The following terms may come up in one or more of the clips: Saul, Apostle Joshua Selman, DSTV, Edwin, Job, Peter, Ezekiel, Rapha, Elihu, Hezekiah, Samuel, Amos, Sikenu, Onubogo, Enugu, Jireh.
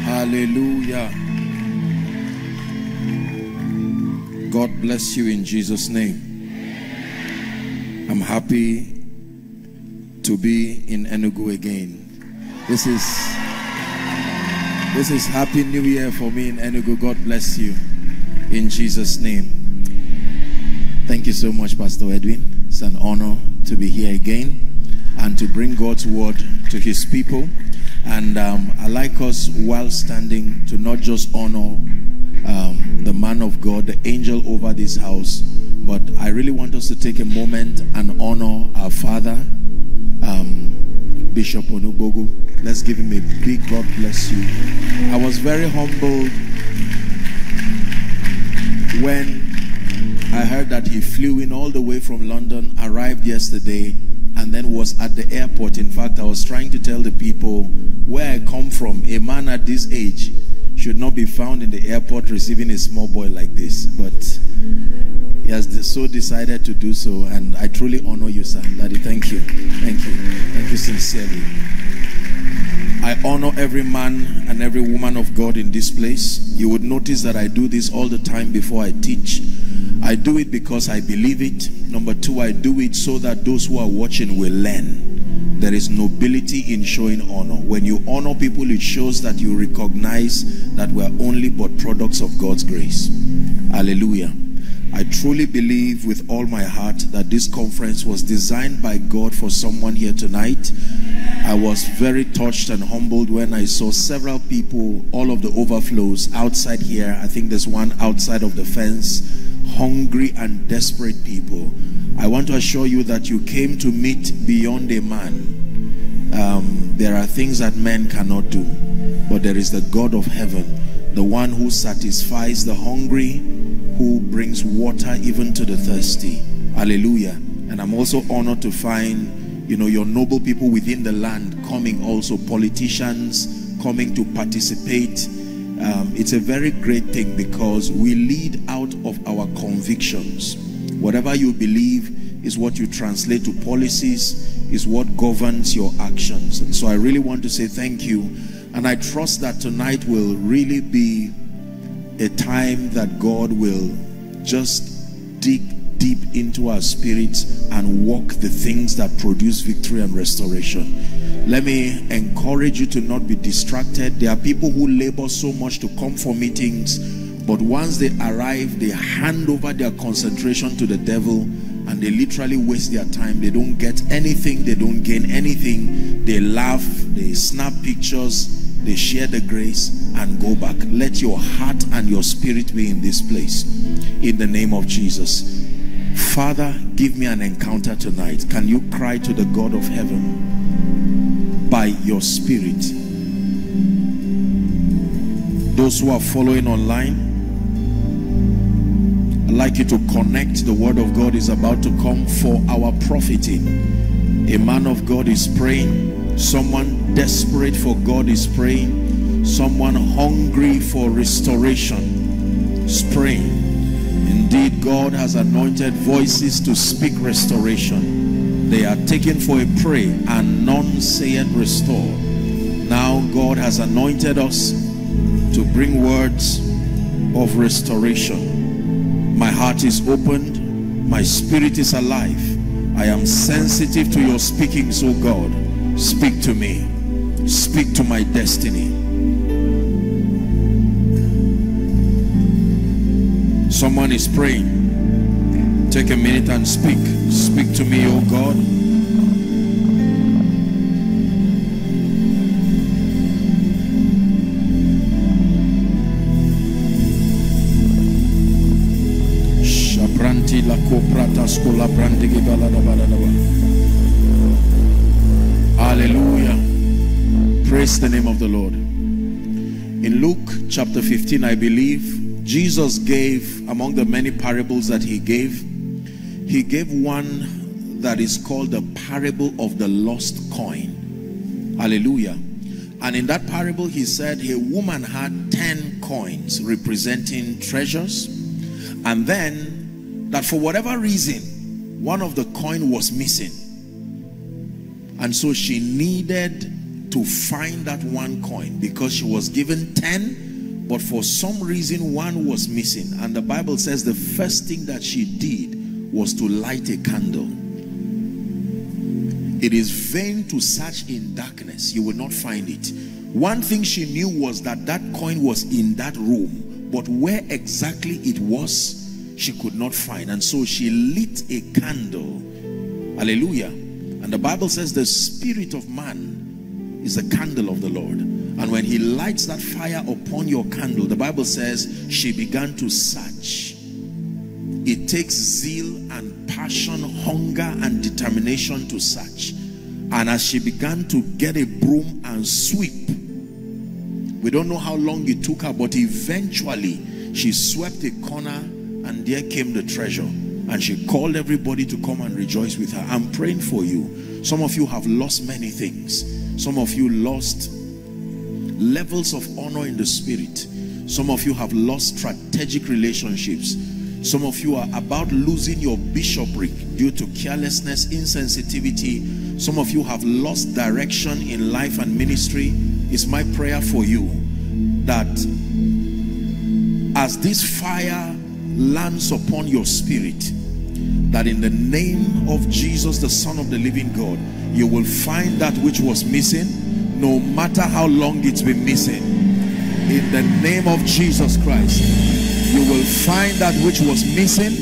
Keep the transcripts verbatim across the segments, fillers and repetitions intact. Hallelujah. God bless you in Jesus' name. I'm happy to be in Enugu again. This is this is Happy New Year for me in Enugu. God bless you in Jesus' name. Thank you so much, Pastor Edwin. It's an honor to be here again and to bring God's word to his people. And um, I like us, while standing, to not just honor um, the man of God, the angel over this house, but I really want us to take a moment and honor our father, um, Bishop Onubogo. Let's give him a big God bless you. I was very humbled when I heard that he flew in all the way from London, arrived yesterday, and then was at the airport. In fact, I was trying to tell the people where I come from. A man at this age should not be found in the airport receiving a small boy like this. But he has so decided to do so. And I truly honor you, sir. Daddy, thank you. Thank you. Thank you sincerely. I honor every man and every woman of God in this place. You would notice that I do this all the time before I teach. I do it because I believe it. Number two, I do it so that those who are watching will learn. There is nobility in showing honor. When you honor people, it shows that you recognize that we are only but products of God's grace. Hallelujah. I truly believe with all my heart that this conference was designed by God for someone here tonight. I was very touched and humbled when I saw several people, all of the overflows outside here. I think there's one outside of the fence. Hungry and desperate people. I want to assure you that you came to meet beyond a man. Um, there are things that men cannot do, but there is the God of heaven, the one who satisfies the hungry, who brings water even to the thirsty. Hallelujah. And I'm also honored to find, you know, your noble people within the land coming, also politicians coming to participate. Um, it's a very great thing because we lead out of our convictions. Whatever you believe is what you translate to policies, is what governs your actions. And so I really want to say thank you. And I trust that tonight will really be a time that God will just dig deep into our spirits and walk the things that produce victory and restoration. Let me encourage you to not be distracted. There are people who labor so much to come for meetings, but once they arrive, they hand over their concentration to the devil and they literally waste their time. They don't get anything. They don't gain anything. They laugh. They snap pictures. They share the grace and go back. Let your heart and your spirit be in this place. In the name of Jesus. Father, give me an encounter tonight. Can you cry to the God of heaven? By your spirit, those who are following online, I'd like you to connect. The word of God is about to come for our profiting. A man of God is praying. Someone desperate for God is praying. Someone hungry for restoration is praying. Indeed, God has anointed voices to speak restoration. They are taken for a prey and none saith restore. Now God has anointed us to bring words of restoration. My heart is opened. My spirit is alive. I am sensitive to your speaking, so God, speak to me. Speak to my destiny. Someone is praying. Take a minute and speak. Speak to me, oh God. Shabranti la coprata scola brandi gibalada balada. Hallelujah. Praise the name of the Lord. In Luke chapter fifteen, I believe, Jesus gave, among the many parables that he gave, he gave one that is called the parable of the lost coin. Hallelujah. And in that parable, he said a woman had ten coins representing treasures, and then that for whatever reason, one of the coin was missing. And so she needed to find that one coin, because she was given ten, but for some reason one was missing. And the Bible says the first thing that she did was to light a candle. It is vain to search in darkness, you will not find it. One thing she knew was that that coin was in that room, but where exactly it was, she could not find. And so she lit a candle. Hallelujah. And the Bible says the spirit of man is the candle of the Lord, and when he lights that fire upon your candle, the Bible says she began to search. It takes zeal and passion, hunger and determination to search. And as she began to get a broom and sweep, we don't know how long it took her, but eventually she swept a corner and there came the treasure. And she called everybody to come and rejoice with her. I'm praying for you. Some of you have lost many things. Some of you lost levels of honor in the spirit. Some of you have lost strategic relationships. Some of you are about losing your bishopric due to carelessness, insensitivity. Some of you have lost direction in life and ministry. It's my prayer for you that as this fire lands upon your spirit, that in the name of Jesus, the Son of the living God, you will find that which was missing, no matter how long it's been missing. In the name of Jesus Christ, you will find that which was missing,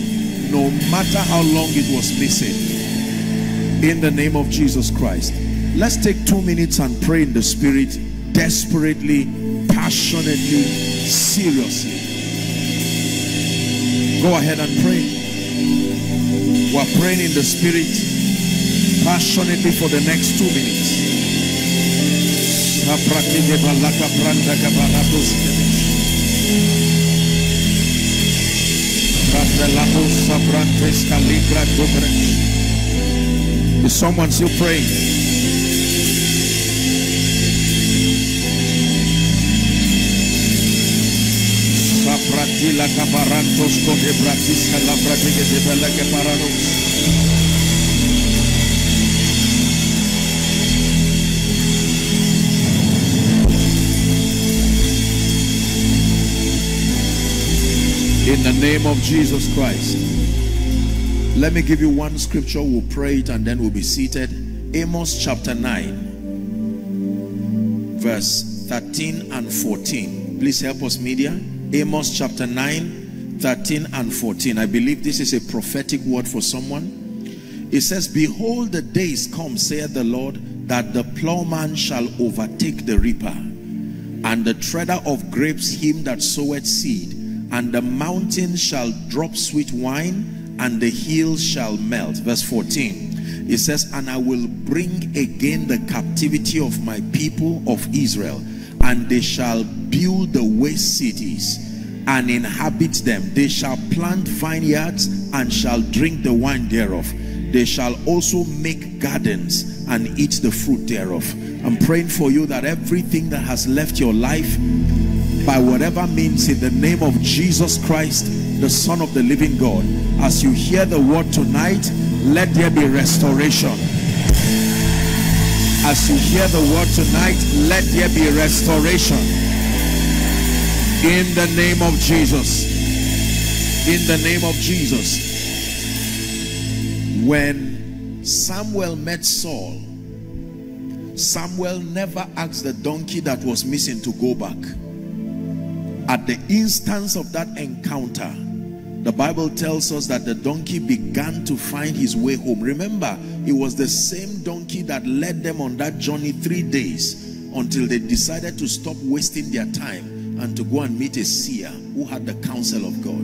no matter how long it was missing. In the name of Jesus Christ. Let's take two minutes and pray in the spirit, desperately, passionately, seriously. Go ahead and pray. We're praying in the spirit, passionately, for the next two minutes. Is someone still praying? In the name of Jesus Christ. Let me give you one scripture, we'll pray it and then we'll be seated. Amos chapter nine, verse thirteen and fourteen. Please help us, media. Amos chapter nine, thirteen and fourteen. I believe this is a prophetic word for someone. It says, "Behold, the days come, saith the Lord, that the plowman shall overtake the reaper, and the treader of grapes him that soweth seed. And the mountains shall drop sweet wine, and the hills shall melt." Verse fourteen, it says, "And I will bring again the captivity of my people of Israel, and they shall build the waste cities and inhabit them. They shall plant vineyards and shall drink the wine thereof. They shall also make gardens and eat the fruit thereof." I'm praying for you that everything that has left your life, by whatever means, in the name of Jesus Christ, the Son of the living God, as you hear the word tonight, let there be restoration. As you hear the word tonight, let there be restoration. In the name of Jesus. In the name of Jesus. When Samuel met Saul, Samuel never asked the donkey that was missing to go back. At the instance of that encounter, the Bible tells us that the donkey began to find his way home. Remember, it was the same donkey that led them on that journey three days until they decided to stop wasting their time and to go and meet a seer who had the counsel of God.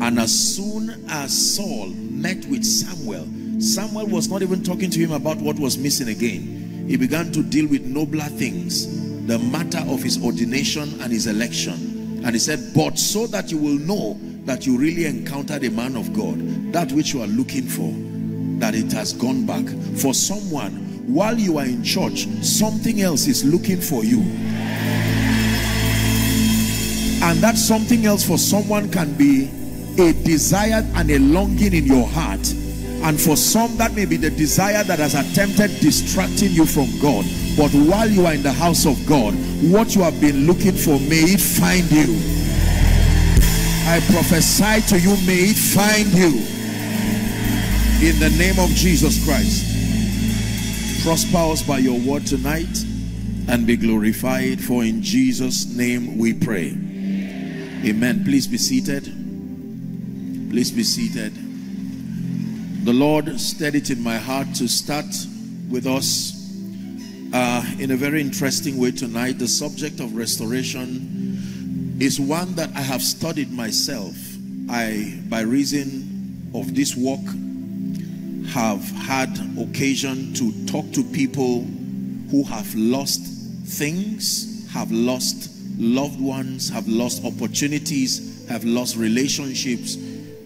And as soon as Saul met with Samuel, Samuel was not even talking to him about what was missing again. He began to deal with nobler things. the matter of his ordination and his election. And he said, but so that you will know that you really encountered a man of God, that which you are looking for, that it has gone back. For someone, while you are in church, something else is looking for you. And that something else for someone can be a desire and a longing in your heart. And for some, that may be the desire that has attempted distracting you from God. But while you are in the house of God, what you have been looking for, may it find you. I prophesy to you, may it find you. In the name of Jesus Christ. Prosper us by your word tonight and be glorified, for in Jesus' name we pray. Amen. Please be seated. Please be seated. The Lord stirred it in my heart to start with us uh, in a very interesting way tonight. The subject of restoration is one that I have studied myself. I, by reason of this work, have had occasion to talk to people who have lost things, have lost loved ones, have lost opportunities, have lost relationships.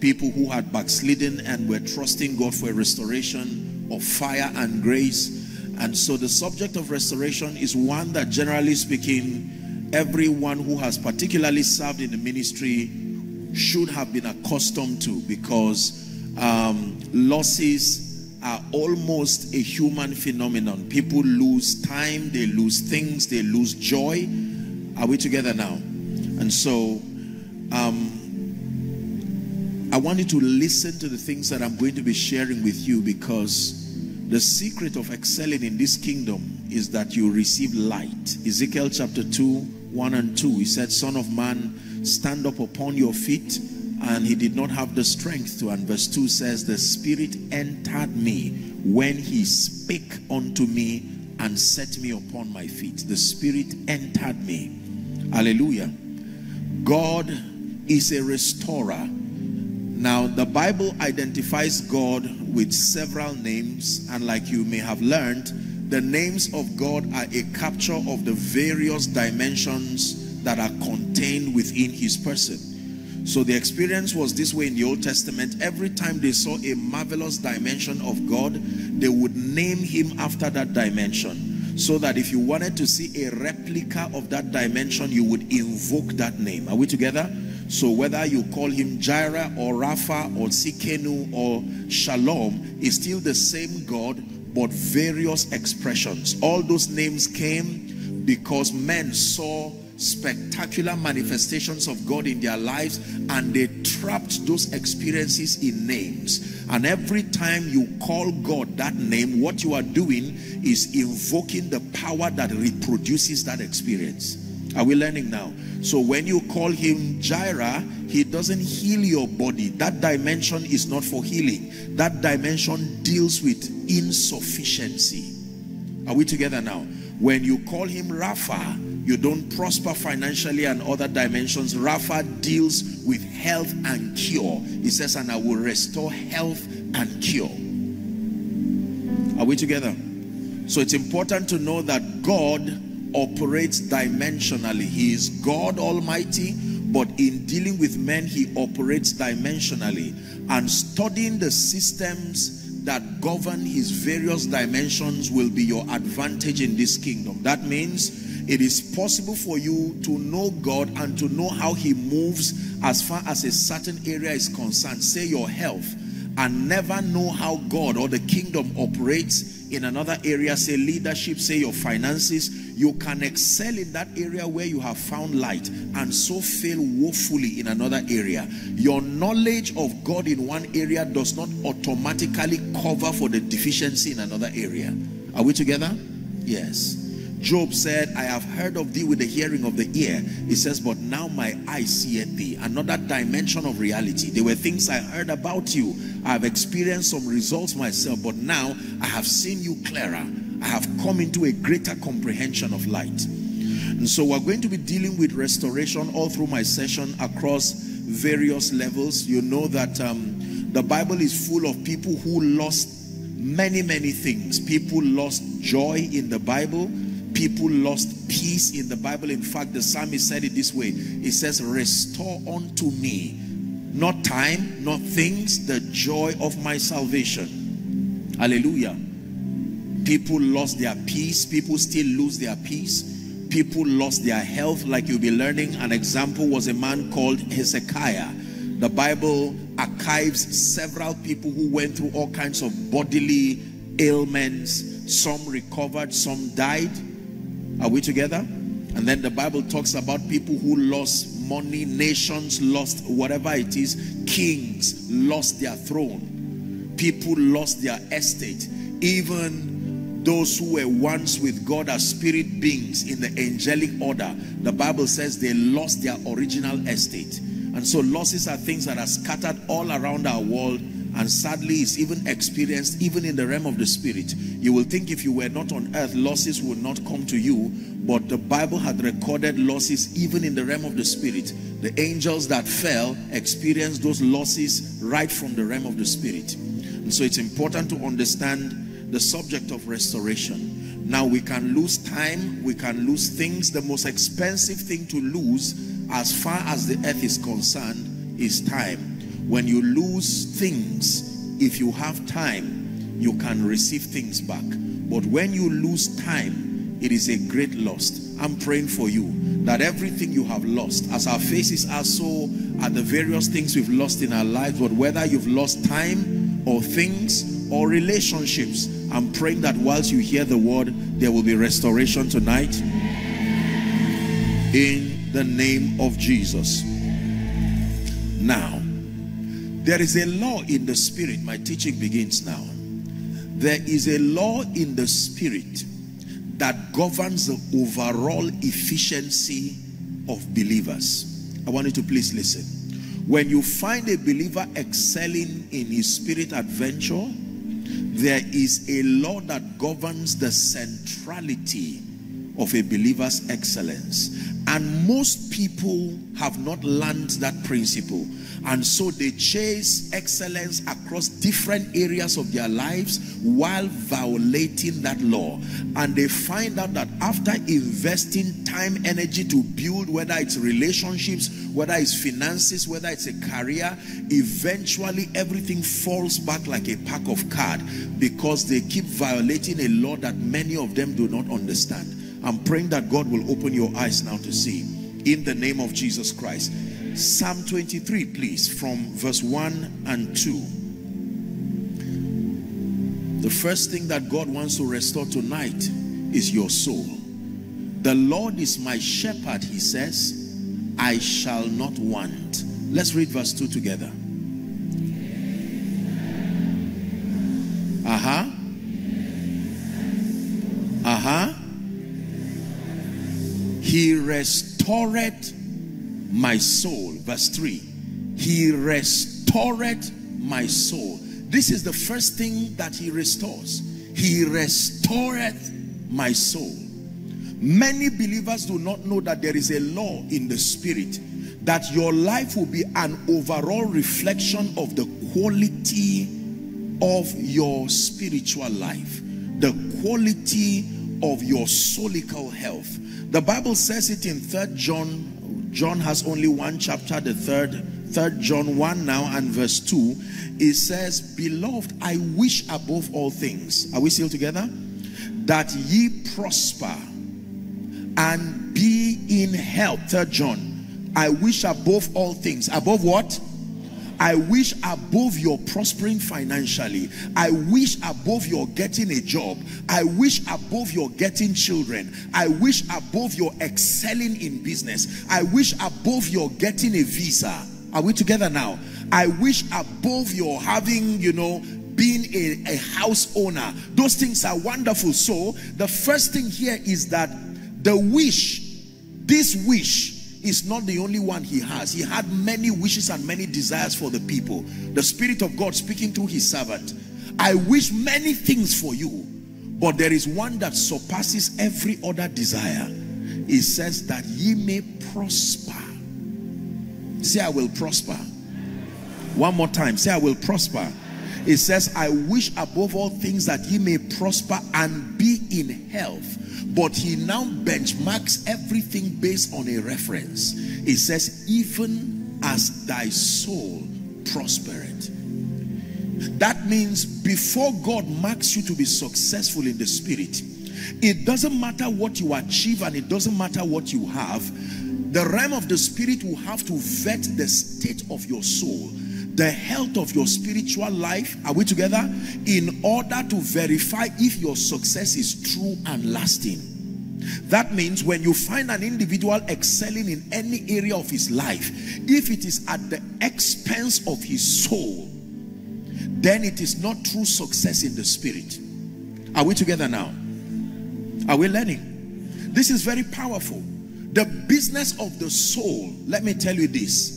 People who had backslidden and were trusting God for a restoration of fire and grace. And so the subject of restoration is one that, generally speaking, everyone who has particularly served in the ministry should have been accustomed to, because um, losses are almost a human phenomenon. People lose time, they lose things, they lose joy. Are we together now? And so um, I want you to listen to the things that I'm going to be sharing with you, because the secret of excelling in this kingdom is that you receive light. Ezekiel chapter two, one and two, he said, Son of man, stand up upon your feet. And he did not have the strength to. And verse two says, the Spirit entered me when he spake unto me and set me upon my feet. The Spirit entered me. Hallelujah. God is a restorer. Now, the Bible identifies God with several names, and like you may have learned, the names of God are a capture of the various dimensions that are contained within his person. So the experience was this way in the Old Testament. Every time they saw a marvelous dimension of God, they would name him after that dimension, so that if you wanted to see a replica of that dimension, you would invoke that name. Are we together? So whether you call him Jireh or Rapha or Sikenu or Shalom, is still the same God, but various expressions. All those names came because men saw spectacular manifestations of God in their lives, and they trapped those experiences in names. And every time you call God that name, what you are doing is invoking the power that reproduces that experience. Are we learning now? So when you call him Jireh, he doesn't heal your body. That dimension is not for healing. That dimension deals with insufficiency. Are we together now? When you call him Rapha, you don't prosper financially and other dimensions. Rapha deals with health and cure. He says, and I will restore health and cure. Are we together? So it's important to know that God operates dimensionally. He is God Almighty, but in dealing with men, he operates dimensionally. And studying the systems that govern his various dimensions will be your advantage in this kingdom. That means it is possible for you to know God and to know how he moves as far as a certain area is concerned. Say your health, and never know how God or the kingdom operates in another area. Say leadership, say your finances. You can excel in that area where you have found light, and so fail woefully in another area. Your knowledge of God in one area does not automatically cover for the deficiency in another area. Are we together? Yes. Job said, I have heard of thee with the hearing of the ear. He says, but now my eye seeth thee. Another dimension of reality. There were things I heard about you. I have experienced some results myself, but now I have seen you clearer. I have come into a greater comprehension of light. And so we're going to be dealing with restoration all through my session across various levels. You know that um, the Bible is full of people who lost many, many things. People lost joy in the Bible. people lost peace in the Bible. In fact, the psalmist said it this way. It says, restore unto me, not time, not things, the joy of my salvation. Hallelujah. People lost their peace. People still lose their peace. People lost their health, like you'll be learning. An example was a man called Hezekiah. The Bible archives several people who went through all kinds of bodily ailments. Some recovered, some died. Are we together? And then the Bible talks about people who lost money, nations lost whatever it is, kings lost their throne, people lost their estate. Even those who were once with God as spirit beings in the angelic order, the Bible says they lost their original estate. And so losses are things that are scattered all around our world, and sadly it's even experienced even in the realm of the spirit. You will think if you were not on earth, losses would not come to you, but the Bible had recorded losses even in the realm of the spirit. The angels that fell experienced those losses right from the realm of the spirit. And so it's important to understand the subject of restoration. Now, we can lose time, we can lose things. The most expensive thing to lose as far as the earth is concerned is time. When you lose things, if you have time, you can receive things back. But when you lose time, it is a great loss. I'm praying for you that everything you have lost, as our faces are so are the various things we've lost in our lives, but whether you've lost time or things or relationships, I'm praying that whilst you hear the word, there will be restoration tonight in the name of Jesus. Now, there is a law in the spirit. My teaching begins now. There is a law in the spirit that governs the overall efficiency of believers. I want you to please listen. When you find a believer excelling in his spirit adventure, there is a law that governs the centrality of a believer's excellence. And most people have not learned that principle. And so they chase excellence across different areas of their lives while violating that law. And they find out that after investing time, energy to build, whether it's relationships, whether it's finances, whether it's a career, eventually everything falls back like a pack of cards because they keep violating a law that many of them do not understand. I'm praying that God will open your eyes now to see in the name of Jesus Christ. Psalm twenty-three, please, from verse one and two. The first thing that God wants to restore tonight is your soul. The Lord is my shepherd, he says, I shall not want. Let's read verse two together. Uh-huh. Uh-huh. He restored my soul. Verse three. He restored my soul. This is the first thing that he restores. He restored my soul. Many believers do not know that there is a law in the spirit that your life will be an overall reflection of the quality of your spiritual life, the quality of your solical health. The Bible says it in third John. John has only one chapter, the third, third John one now and verse two. It says, beloved, I wish above all things, are we still together? That ye prosper and be in health. Third John, I wish above all things. Above what? I wish above your prospering financially. I wish above your getting a job. I wish above your getting children. I wish above your excelling in business. I wish above your getting a visa. Are we together now? I wish above your having, you know, being a, a house owner. Those things are wonderful. So the first thing here is that the wish, this wish, is not the only one he has. He had many wishes and many desires for the people. The Spirit of God speaking through his servant. I wish many things for you, but there is one that surpasses every other desire. It says that ye may prosper. Say, I will prosper. One more time. Say, I will prosper. It says, I wish above all things that ye may prosper and be in health. But he now benchmarks everything based on a reference. It says, even as thy soul prospereth. That means before God marks you to be successful in the spirit, it doesn't matter what you achieve and it doesn't matter what you have. The realm of the spirit will have to vet the state of your soul, the health of your spiritual life. Are we together? In order to verify if your success is true and lasting. That means when you find an individual excelling in any area of his life, if it is at the expense of his soul, then it is not true success in the spirit. Are we together now? Are we learning? This is very powerful. The business of the soul, let me tell you this,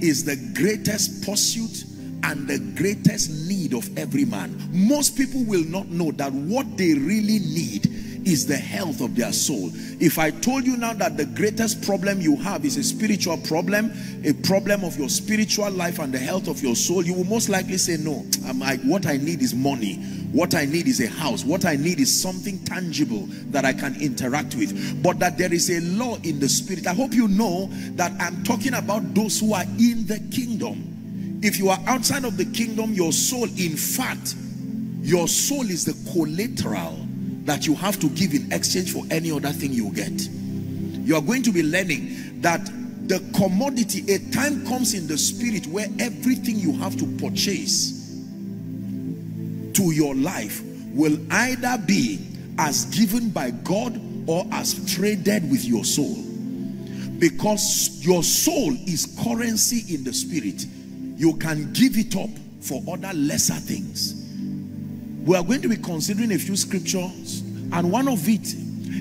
is the greatest pursuit and the greatest need of every man. Most people will not know that what they really need is the health of their soul. If I told you now that the greatest problem you have is a spiritual problem, a problem of your spiritual life and the health of your soul, you will most likely say, no, I'm, I, what I need is money. What I need is a house. What I need is something tangible that I can interact with. But that there is a law in the spirit. I hope you know that I'm talking about those who are in the kingdom. If you are outside of the kingdom, your soul, in fact, your soul is the collateral that you have to give in exchange for any other thing you get. You are going to be learning that the commodity, a time comes in the spirit where everything you have to purchase to your life will either be as given by God or as traded with your soul. Because your soul is currency in the spirit. You can give it up for other lesser things. We are going to be considering a few scriptures, and one of it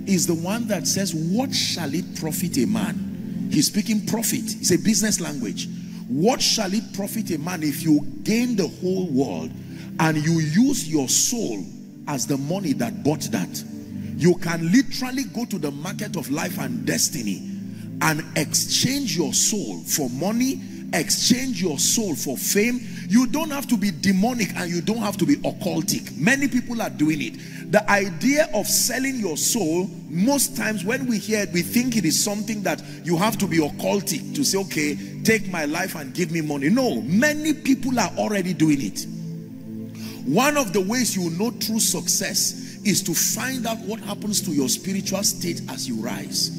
is the one that says, what shall it profit a man? He's speaking profit. It's a business language. What shall it profit a man if you gain the whole world and you use your soul as the money that bought that? You can literally go to the market of life and destiny and exchange your soul for money, exchange your soul for fame. You don't have to be demonic and you don't have to be occultic. Many people are doing it. The idea of selling your soul, most times when we hear it, we think it is something that you have to be occultic to say, okay, take my life and give me money. No, many people are already doing it. One of the ways you know true success is to find out what happens to your spiritual state as you rise.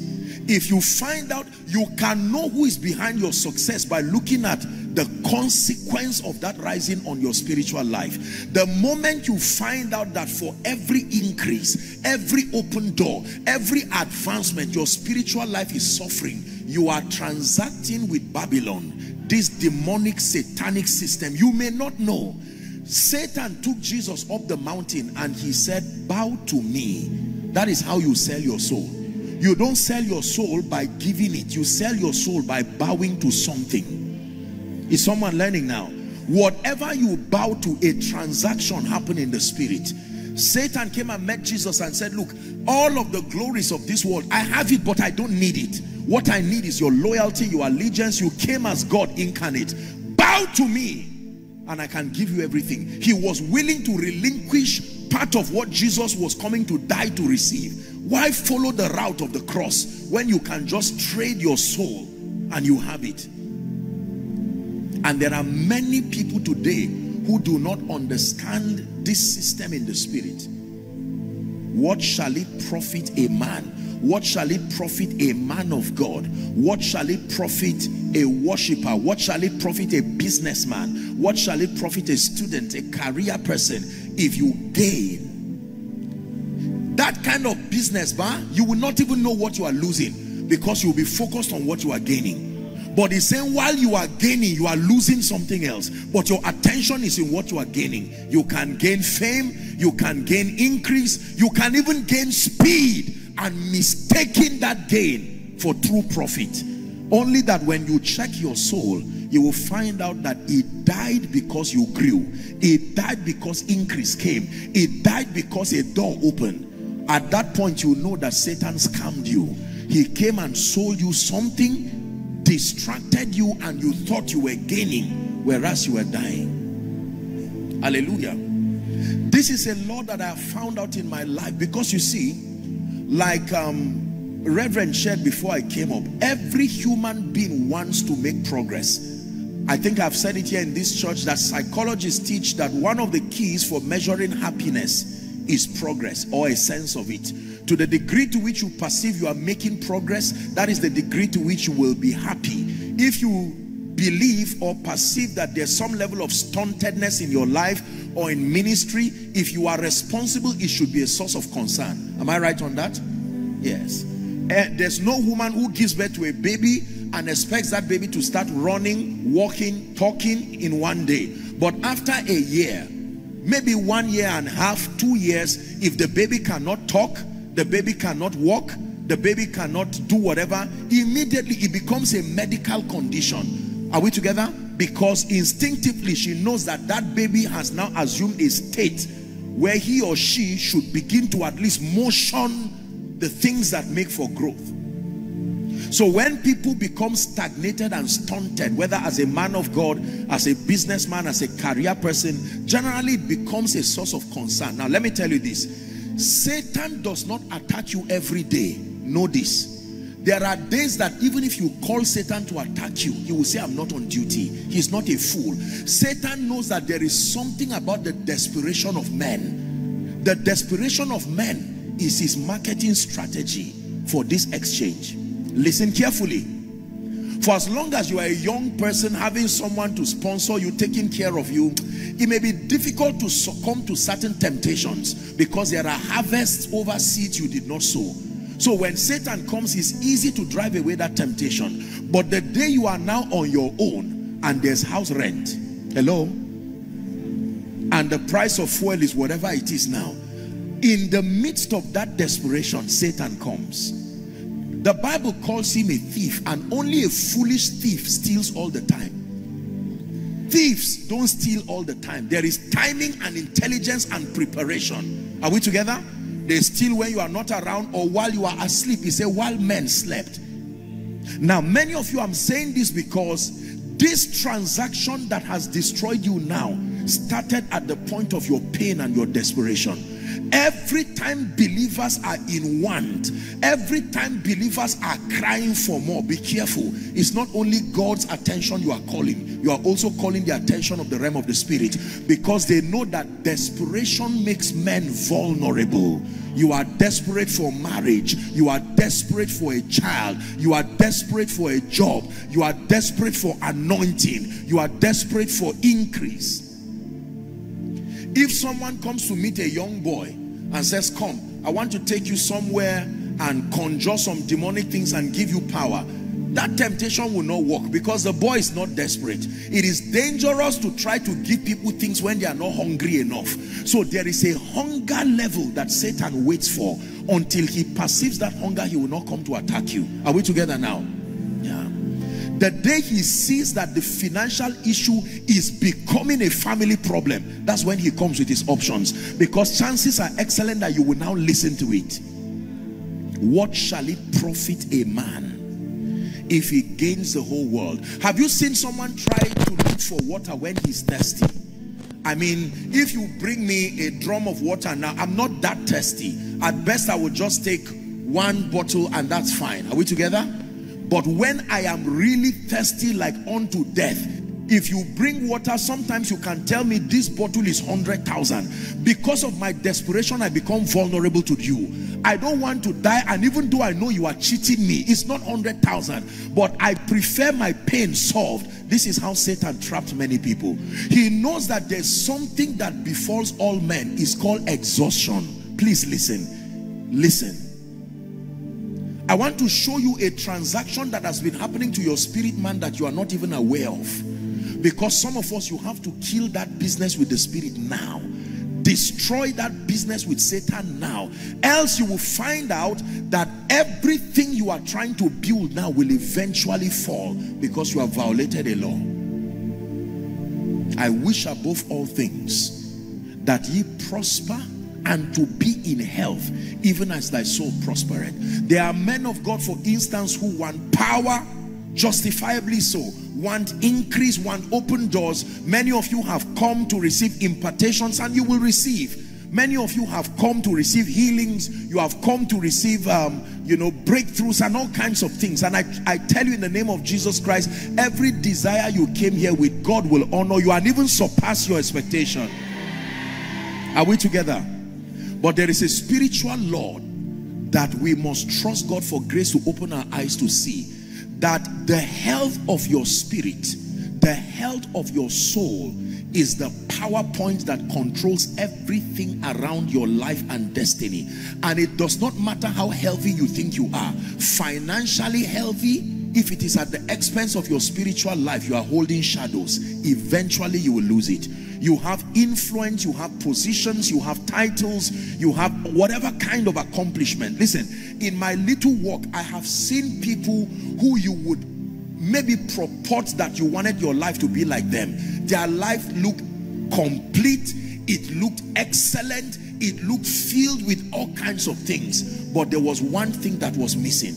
If you find out, you can know who is behind your success by looking at the consequence of that rising on your spiritual life. The moment you find out that for every increase, every open door, every advancement, your spiritual life is suffering, you are transacting with Babylon, this demonic satanic system. You may not know. Satan took Jesus up the mountain and he said, bow to me. That is how you sell your soul. You don't sell your soul by giving it. You sell your soul by bowing to something. Is someone learning now? Whatever you bow to, a transaction happened in the spirit. Satan came and met Jesus and said, look, all of the glories of this world, I have it, but I don't need it. What I need is your loyalty, your allegiance. You came as God incarnate. Bow to me and I can give you everything. He was willing to relinquish part of what Jesus was coming to die to receive. Why follow the route of the cross when you can just trade your soul and you have it? And there are many people today who do not understand this system in the spirit. What shall it profit a man? What shall it profit a man of God? What shall it profit a worshiper? What shall it profit a businessman? What shall it profit a student, a career person, if you gain? That kind of business bar, you will not even know what you are losing because you will be focused on what you are gaining. But it's saying while you are gaining, you are losing something else. But your attention is in what you are gaining. You can gain fame, you can gain increase, you can even gain speed, and mistaking that gain for true profit. Only that when you check your soul, you will find out that it died because you grew. It died because increase came. It died because a door opened. At that point, you know that Satan scammed you. He came and sold you something, distracted you, and you thought you were gaining, whereas you were dying. Hallelujah. This is a law that I have found out in my life, because you see, like um, Reverend shared before I came up, every human being wants to make progress. I think I've said it here in this church that psychologists teach that one of the keys for measuring happiness is progress, or a sense of it. To the degree to which you perceive you are making progress, that is the degree to which you will be happy. If you believe or perceive that there's some level of stuntedness in your life or in ministry, if you are responsible, it should be a source of concern. Am I right on that? Yes. Uh, there's no woman who gives birth to a baby and expects that baby to start running, walking, talking in one day. But after a year, maybe one year and a half, two years, if the baby cannot talk, the baby cannot walk, the baby cannot do whatever, immediately it becomes a medical condition. Are we together? Because instinctively she knows that that baby has now assumed a state where he or she should begin to at least motion the things that make for growth. So when people become stagnated and stunted, whether as a man of God, as a businessman, as a career person, generally it becomes a source of concern. Now let me tell you this. Satan does not attack you every day. Know this. There are days that even if you call Satan to attack you, he will say, I'm not on duty. He's not a fool. Satan knows that there is something about the desperation of men. The desperation of men is his marketing strategy for this exchange. Listen carefully. For as long as you are a young person, having someone to sponsor you, taking care of you, it may be difficult to succumb to certain temptations, because there are harvests over seeds you did not sow. So when Satan comes, it's easy to drive away that temptation. But the day you are now on your own and there's house rent, hello, and the price of fuel is whatever it is now, in the midst of that desperation, Satan comes. The Bible calls him a thief, and only a foolish thief steals all the time. Thieves don't steal all the time. There is timing and intelligence and preparation. Are we together? They steal when you are not around or while you are asleep. He said, while men slept. Now, many of you, I'm saying this because this transaction that has destroyed you now started at the point of your pain and your desperation. Every time believers are in want, every time believers are crying for more, be careful. It's not only God's attention you are calling, you are also calling the attention of the realm of the spirit, because they know that desperation makes men vulnerable. You are desperate for marriage, you are desperate for a child, you are desperate for a job, you are desperate for anointing, you are desperate for increase. If someone comes to meet a young boy and says, come, I want to take you somewhere and conjure some demonic things and give you power, that temptation will not work, because the boy is not desperate. It is dangerous to try to give people things when they are not hungry enough. So there is a hunger level that Satan waits for. Until he perceives that hunger, he will not come to attack you. Are we together now? Yeah. The day he sees that the financial issue is becoming a family problem, that's when he comes with his options, because chances are excellent that you will now listen to it. What shall it profit a man if he gains the whole world? Have you seen someone try to look for water when he's thirsty? I mean, if you bring me a drum of water now, I'm not that thirsty. At best, I will just take one bottle and that's fine. Are we together? But when I am really thirsty, like unto death, if you bring water, sometimes you can tell me this bottle is one hundred thousand. Because of my desperation, I become vulnerable to you. I don't want to die, and even though I know you are cheating me, it's not one hundred thousand, but I prefer my pain solved. This is how Satan trapped many people. He knows that there's something that befalls all men. It's called exhaustion. Please listen. Listen. I want to show you a transaction that has been happening to your spirit man that you are not even aware of. Because some of us, you have to kill that business with the spirit now. Destroy that business with Satan now. Else you will find out that everything you are trying to build now will eventually fall, because you have violated a law. I wish above all things that ye prosper and to be in health, even as thy soul prospereth. There are men of God, for instance, who want power, justifiably so, want increase, want open doors. Many of you have come to receive impartations and you will receive. Many of you have come to receive healings. You have come to receive, um, you know, breakthroughs and all kinds of things. And I, I tell you in the name of Jesus Christ, every desire you came here with, God will honor you and even surpass your expectation. Are we together? But there is a spiritual law that we must trust God for grace to open our eyes to see. That the health of your spirit, the health of your soul, is the PowerPoint that controls everything around your life and destiny. And it does not matter how healthy you think you are. Financially healthy, if it is at the expense of your spiritual life, you are holding shadows. Eventually you will lose it. You have influence, you have positions, you have titles, you have whatever kind of accomplishment. Listen, in my little walk, I have seen people who you would maybe purport that you wanted your life to be like them. Their life looked complete, it looked excellent, it looked filled with all kinds of things, but there was one thing that was missing.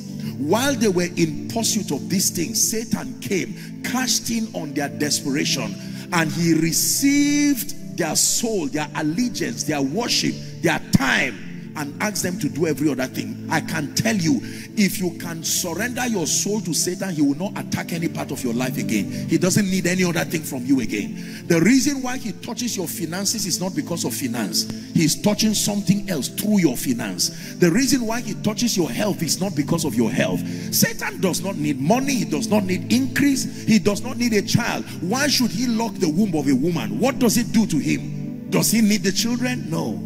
While they were in pursuit of these things, Satan came, cashed in on their desperation, and he received their soul, their allegiance, their worship, their time, and ask them to do every other thing. I can tell you, if you can surrender your soul to Satan, he will not attack any part of your life again. He doesn't need any other thing from you again. The reason why he touches your finances is not because of finance. He's touching something else through your finance. The reason why he touches your health is not because of your health. Satan does not need money. He does not need increase. He does not need a child. Why should he lock the womb of a woman? What does it do to him? Does he need the children? No.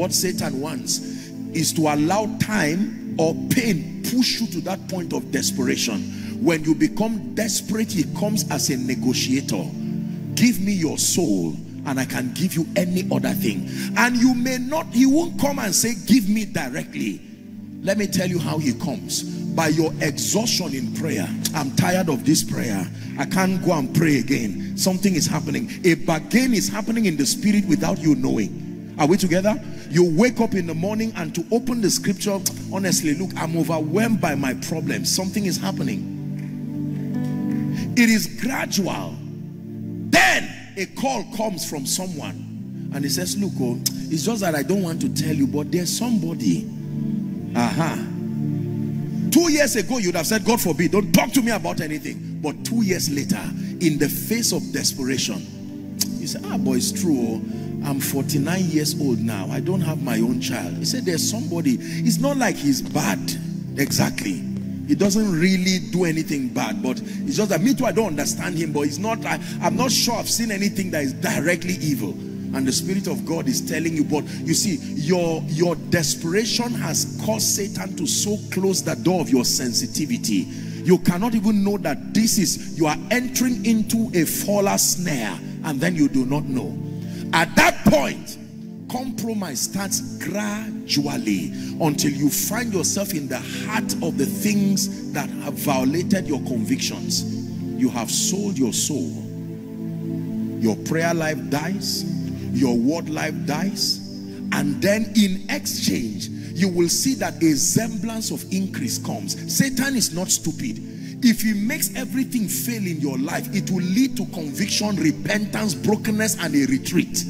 What Satan wants is to allow time or pain push you to that point of desperation. When you become desperate, he comes as a negotiator. Give me your soul and I can give you any other thing. And you may not, he won't come and say, give me directly. Let me tell you how he comes. By your exhaustion in prayer. I'm tired of this prayer. I can't go and pray again. Something is happening. A bargain is happening in the spirit without you knowing. Are we together? You wake up in the morning and to open the scripture, honestly, look, I'm overwhelmed by my problem. Something is happening. It is gradual. Then a call comes from someone and he says, look, oh, it's just that I don't want to tell you, but there's somebody. Uh-huh. Two years ago, you'd have said, God forbid, don't talk to me about anything. But two years later, in the face of desperation, you say, ah, boy, it's true. I'm forty-nine years old now. I don't have my own child. He said, there's somebody. It's not like he's bad. Exactly. He doesn't really do anything bad. But it's just that me too, I don't understand him. But he's not, I, I'm not sure I've seen anything that is directly evil. And the Spirit of God is telling you. But you see, your, your desperation has caused Satan to so close the door of your sensitivity. You cannot even know that this is, you are entering into a faller's snare. And then you do not know. At that point, compromise starts gradually until you find yourself in the heart of the things that have violated your convictions. You have sold your soul. Your prayer life dies, your word life dies, and then in exchange, you will see that a semblance of increase comes. Satan is not stupid. If he makes everything fail in your life, it will lead to conviction, repentance, brokenness, and a retreat.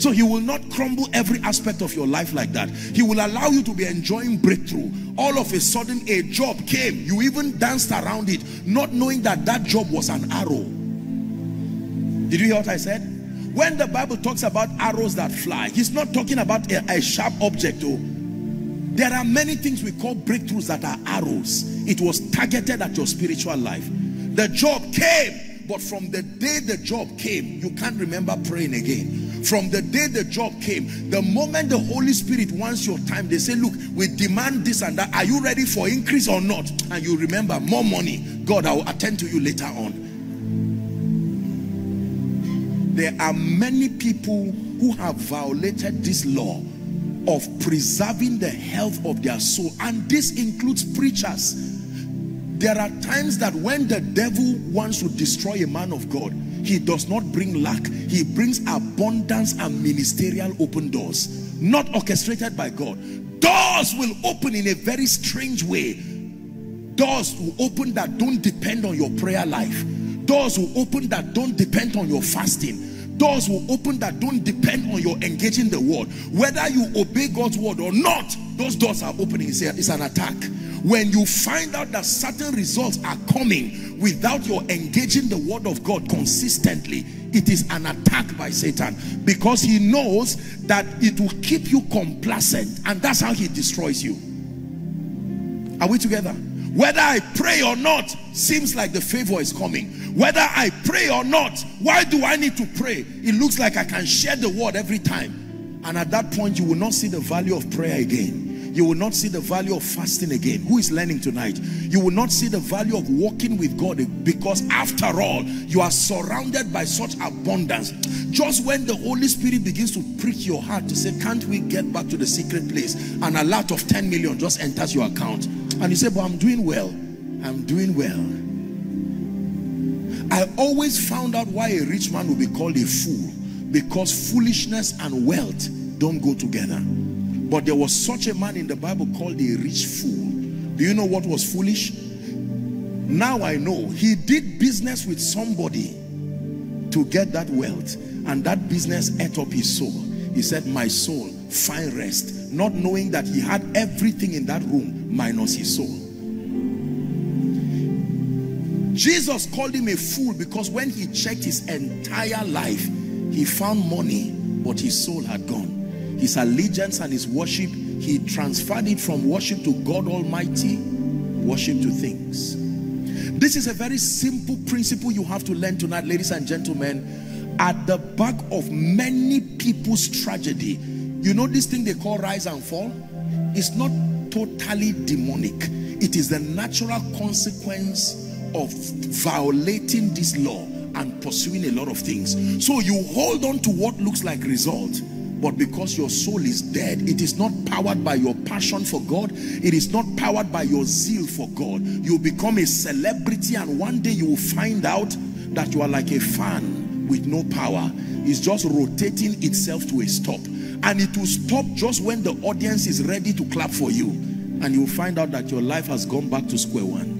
So he will not crumble every aspect of your life like that. He will allow you to be enjoying breakthrough. All of a sudden, a job came. You even danced around it, not knowing that that job was an arrow. Did you hear what I said? When the Bible talks about arrows that fly, he's not talking about a, a sharp object. Oh, there are many things we call breakthroughs that are arrows. It was targeted at your spiritual life. The job came, but from the day the job came, you can't remember praying again. From the day the job came, the moment the Holy Spirit wants your time, they say, look, we demand this and that. Are you ready for increase or not? And you remember, more money. God, I will attend to you later on. There are many people who have violated this law of preserving the health of their soul, and this includes preachers. There are times that when the devil wants to destroy a man of God, he does not bring lack, he brings abundance and ministerial open doors, not orchestrated by God. Doors will open in a very strange way Doors will open that don't depend on your prayer life. Doors will open that don't depend on your fasting. Doors will open that don't depend on your engaging the word. Whether you obey God's word or not, those doors are opening. It's, a, it's an attack. When you find out that certain results are coming without your engaging the word of God consistently, it is an attack by Satan, because he knows that it will keep you complacent, and that's how he destroys you. Are we together? Whether I pray or not, seems like the favor is coming. Whether I pray or not, why do I need to pray? It looks like I can share the word every time. And at that point, you will not see the value of prayer again. You will not see the value of fasting again. Who is learning tonight? You will not see the value of walking with God, because after all, you are surrounded by such abundance. Just when the Holy Spirit begins to prick your heart to say, can't we get back to the secret place? And a lot of ten million just enters your account. And you say, but I'm doing well. I'm doing well. I always found out why a rich man would be called a fool, because foolishness and wealth don't go together. But there was such a man in the Bible called a rich fool. Do you know what was foolish? Now I know. He did business with somebody to get that wealth, and that business ate up his soul. He said, my soul, find rest, not knowing that he had everything in that room minus his soul. Jesus called him a fool because when he checked his entire life, he found money, but his soul had gone. His allegiance and his worship, he transferred it from worship to God Almighty, worship to things. This is a very simple principle you have to learn tonight, ladies and gentlemen. At the back of many people's tragedy, you know this thing they call rise and fall? It's not totally demonic. It is the natural consequence of violating this law and pursuing a lot of things. So you hold on to what looks like result. But because your soul is dead, it is not powered by your passion for God. It is not powered by your zeal for God. You become a celebrity, and one day you will find out that you are like a fan with no power. It's just rotating itself to a stop. And it will stop just when the audience is ready to clap for you. And you will find out that your life has gone back to square one.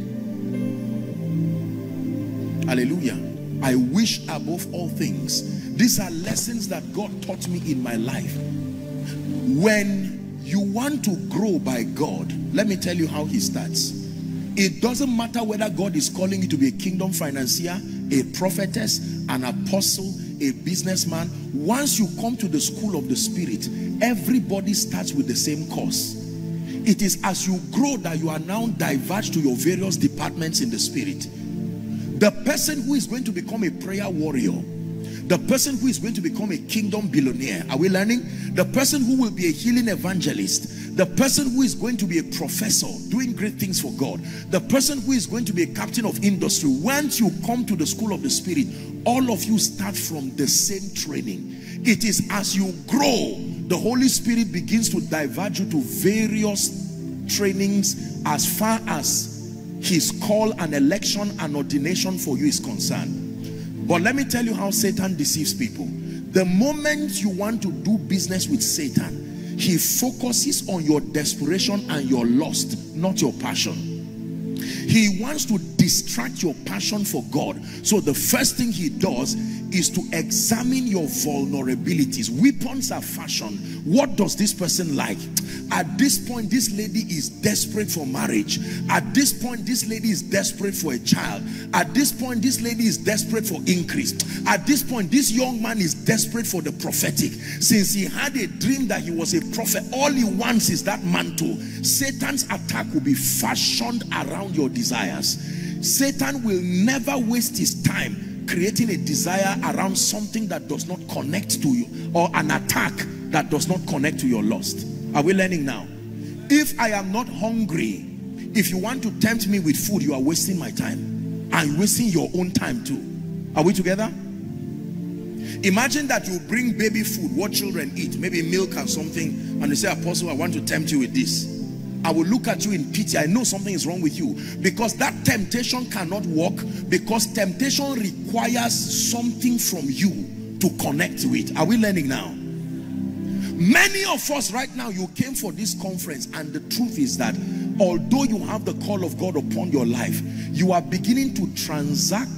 Hallelujah. I wish above all things. These are lessons that God taught me in my life. When you want to grow by God, let me tell you how he starts. It doesn't matter whether God is calling you to be a kingdom financier, a prophetess, an apostle, a businessman. Once you come to the school of the Spirit, everybody starts with the same course. It is as you grow that you are now diverged to your various departments in the Spirit. The person who is going to become a prayer warrior, the person who is going to become a kingdom billionaire, are we learning? The person who will be a healing evangelist, the person who is going to be a professor doing great things for God, the person who is going to be a captain of industry. Once you come to the school of the Spirit, all of you start from the same training. It is as you grow, the Holy Spirit begins to diverge you to various trainings as far as his call and election and ordination for you is concerned. But let me tell you how Satan deceives people. The moment you want to do business with Satan, he focuses on your desperation and your lust, not your passion. He wants to distract your passion for God. So the first thing he does is to examine your vulnerabilities. Weapons are fashioned. What does this person like? At this point, this lady is desperate for marriage. At this point, this lady is desperate for a child. At this point, this lady is desperate for increase. At this point, this young man is desperate for the prophetic. Since he had a dream that he was a prophet, all he wants is that mantle. Satan's attack will be fashioned around your desires. Satan will never waste his time creating a desire around something that does not connect to you, or an attack that does not connect to your lust. Are we learning now? If I am not hungry, if you want to tempt me with food, you are wasting my time and wasting your own time too. Are we together? Imagine that you bring baby food, what children eat, maybe milk and something, and they say, Apostle, I want to tempt you with this. I will look at you in pity. I know something is wrong with you, because that temptation cannot work, because temptation requires something from you to connect to it. Are we learning now? Many of us right now, you came for this conference, and the truth is that although you have the call of God upon your life, you are beginning to transact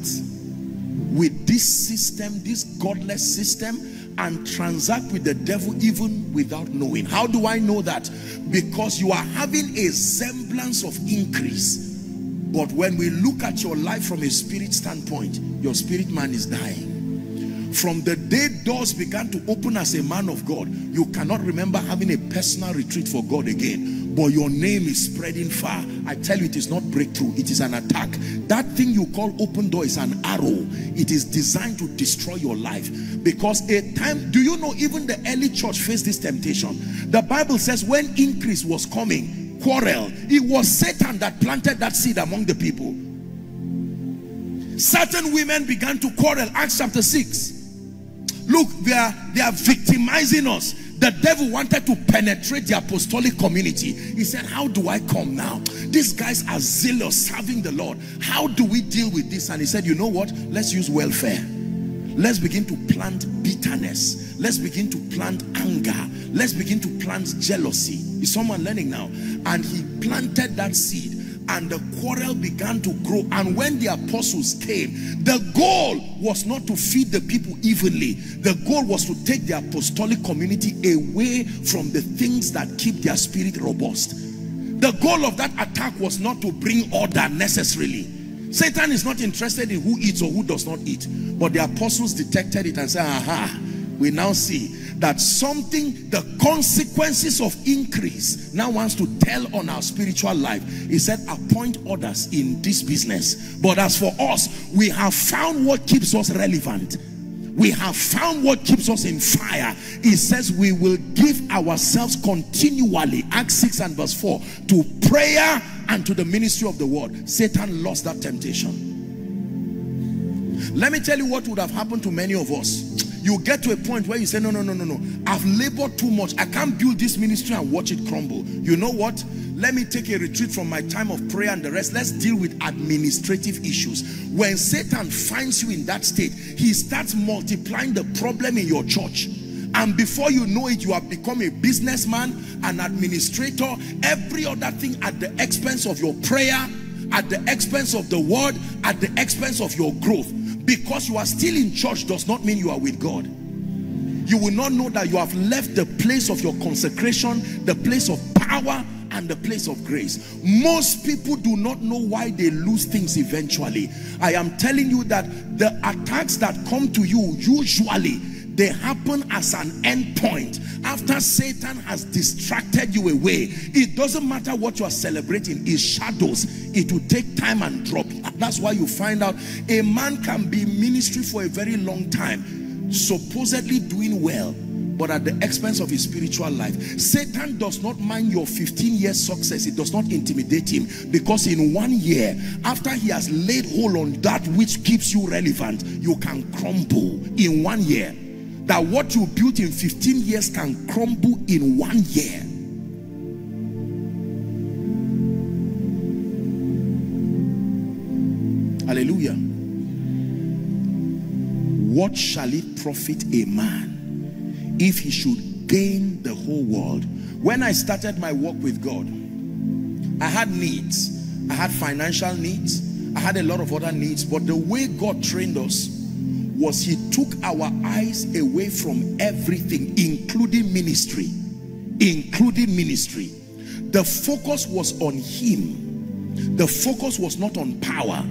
with this system, this godless system, and transact with the devil even without knowing. How do I know that? Because you are having a semblance of increase. But when we look at your life from a spirit standpoint, your spirit man is dying. From the day doors began to open as a man of God, you cannot remember having a personal retreat for God again. But your name is spreading far. I tell you, it is not breakthrough. It is an attack. That thing you call open door is an arrow. It is designed to destroy your life. Because a time, do you know, even the early church faced this temptation. The Bible says when increase was coming, quarrel. It was Satan that planted that seed among the people. Certain women began to quarrel. Acts chapter six. Look, they are, they are victimizing us. The devil wanted to penetrate the apostolic community. He said, how do I come now? These guys are zealous, serving the Lord. How do we deal with this? And he said, you know what? Let's use welfare. Let's begin to plant bitterness. Let's begin to plant anger. Let's begin to plant jealousy. Is someone learning now? And he planted that seed, and the quarrel began to grow. And when the apostles came, the goal was not to feed the people evenly. The goal was to take the apostolic community away from the things that keep their spirit robust. The goal of that attack was not to bring order necessarily. Satan is not interested in who eats or who does not eat. But the apostles detected it and said, aha, we now see that something, the consequences of increase now wants to tell on our spiritual life. He said, appoint others in this business. But as for us, we have found what keeps us relevant. We have found what keeps us in fire. It says we will give ourselves continually, Acts six and verse four, to prayer and to the ministry of the word. Satan lost that temptation. Let me tell you what would have happened to many of us. You get to a point where you say, no, no, no, no, no. I've labored too much. I can't build this ministry and watch it crumble. You know what? Let me take a retreat from my time of prayer and the rest. Let's deal with administrative issues. When Satan finds you in that state, he starts multiplying the problem in your church. And before you know it, you have become a businessman, an administrator, every other thing at the expense of your prayer, at the expense of the word, at the expense of your growth. Because you are still in church does not mean you are with God. You will not know that you have left the place of your consecration, the place of power, and the place of grace. Most people do not know why they lose things eventually. I am telling you that the attacks that come to you, usually they happen as an end point. After Satan has distracted you away, it doesn't matter what you are celebrating, it's shadows. It will take time and drop. That's why you find out a man can be in ministry for a very long time, supposedly doing well, but at the expense of his spiritual life. Satan does not mind your fifteen year success. It does not intimidate him, because in one year, after he has laid hold on that which keeps you relevant, you can crumble in one year. That what you built in fifteen years can crumble in one year. Hallelujah. What shall it profit a man if he should gain the whole world? When I started my walk with God, I had needs. I had financial needs. I had a lot of other needs. But the way God trained us was he took our eyes away from everything, including ministry, including ministry. The focus was on him. The focus was not on power.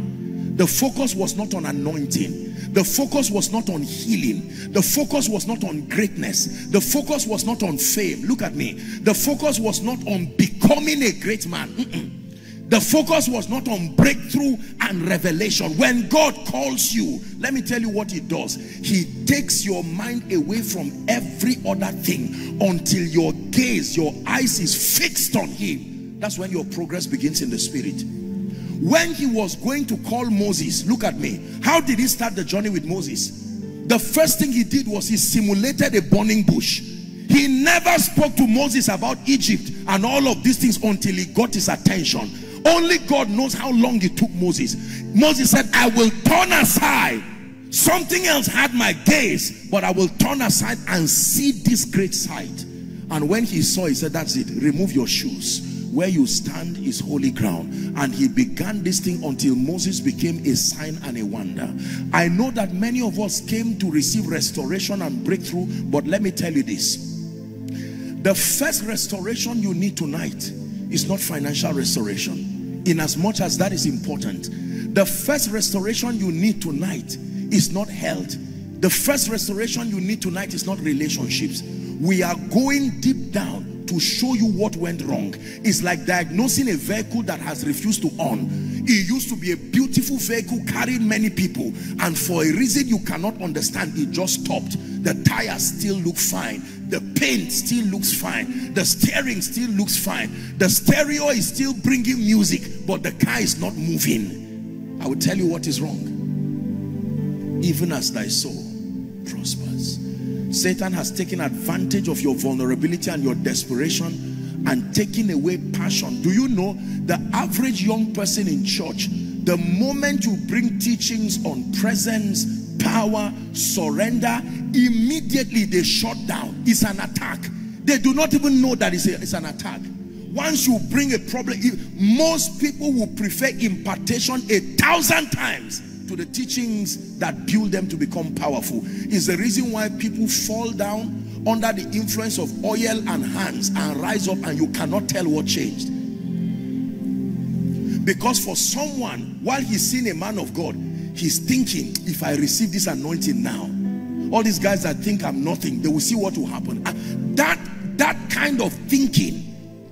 The focus was not on anointing. The focus was not on healing. The focus was not on greatness. The focus was not on fame. Look at me. The focus was not on becoming a great man. Mm-mm. The focus was not on breakthrough and revelation. When God calls you, let me tell you what he does. He takes your mind away from every other thing until your gaze, your eyes is fixed on him. That's when your progress begins in the spirit. When he was going to call Moses, look at me. How did he start the journey with Moses? The first thing he did was he simulated a burning bush. He never spoke to Moses about Egypt and all of these things until he got his attention. Only God knows how long it took Moses. Moses said, I will turn aside. Something else had my gaze, but I will turn aside and see this great sight. And when he saw, he said, that's it. Remove your shoes. where you stand is holy ground. And he began this thing until Moses became a sign and a wonder. I know that many of us came to receive restoration and breakthrough, but let me tell you this. The first restoration you need tonight is not financial restoration, in as much as that is important. The first restoration you need tonight is not health. The first restoration you need tonight is not relationships. We are going deep down to show you what went wrong. It's like diagnosing a vehicle that has refused to on. It used to be a beautiful vehicle, carried many people, and for a reason you cannot understand, it just stopped. The tires still look fine. The paint still looks fine. The steering still looks fine. The stereo is still bringing music, but the car is not moving. I will tell you what is wrong. Even as thy soul prospers. Satan has taken advantage of your vulnerability and your desperation and taken away passion. Do you know the average young person in church, the moment you bring teachings on presence, power, surrender, immediately they shut down. It's an attack. They do not even know that it's, a, it's an attack. Once you bring a problem, most people will prefer impartation a thousand times to the teachings that build them to become powerful. It's the reason why people fall down under the influence of oil and hands and rise up, and you cannot tell what changed. Because for someone, while he's seen a man of God, he's thinking, if I receive this anointing now, all these guys that think I'm nothing, they will see what will happen. And that, that kind of thinking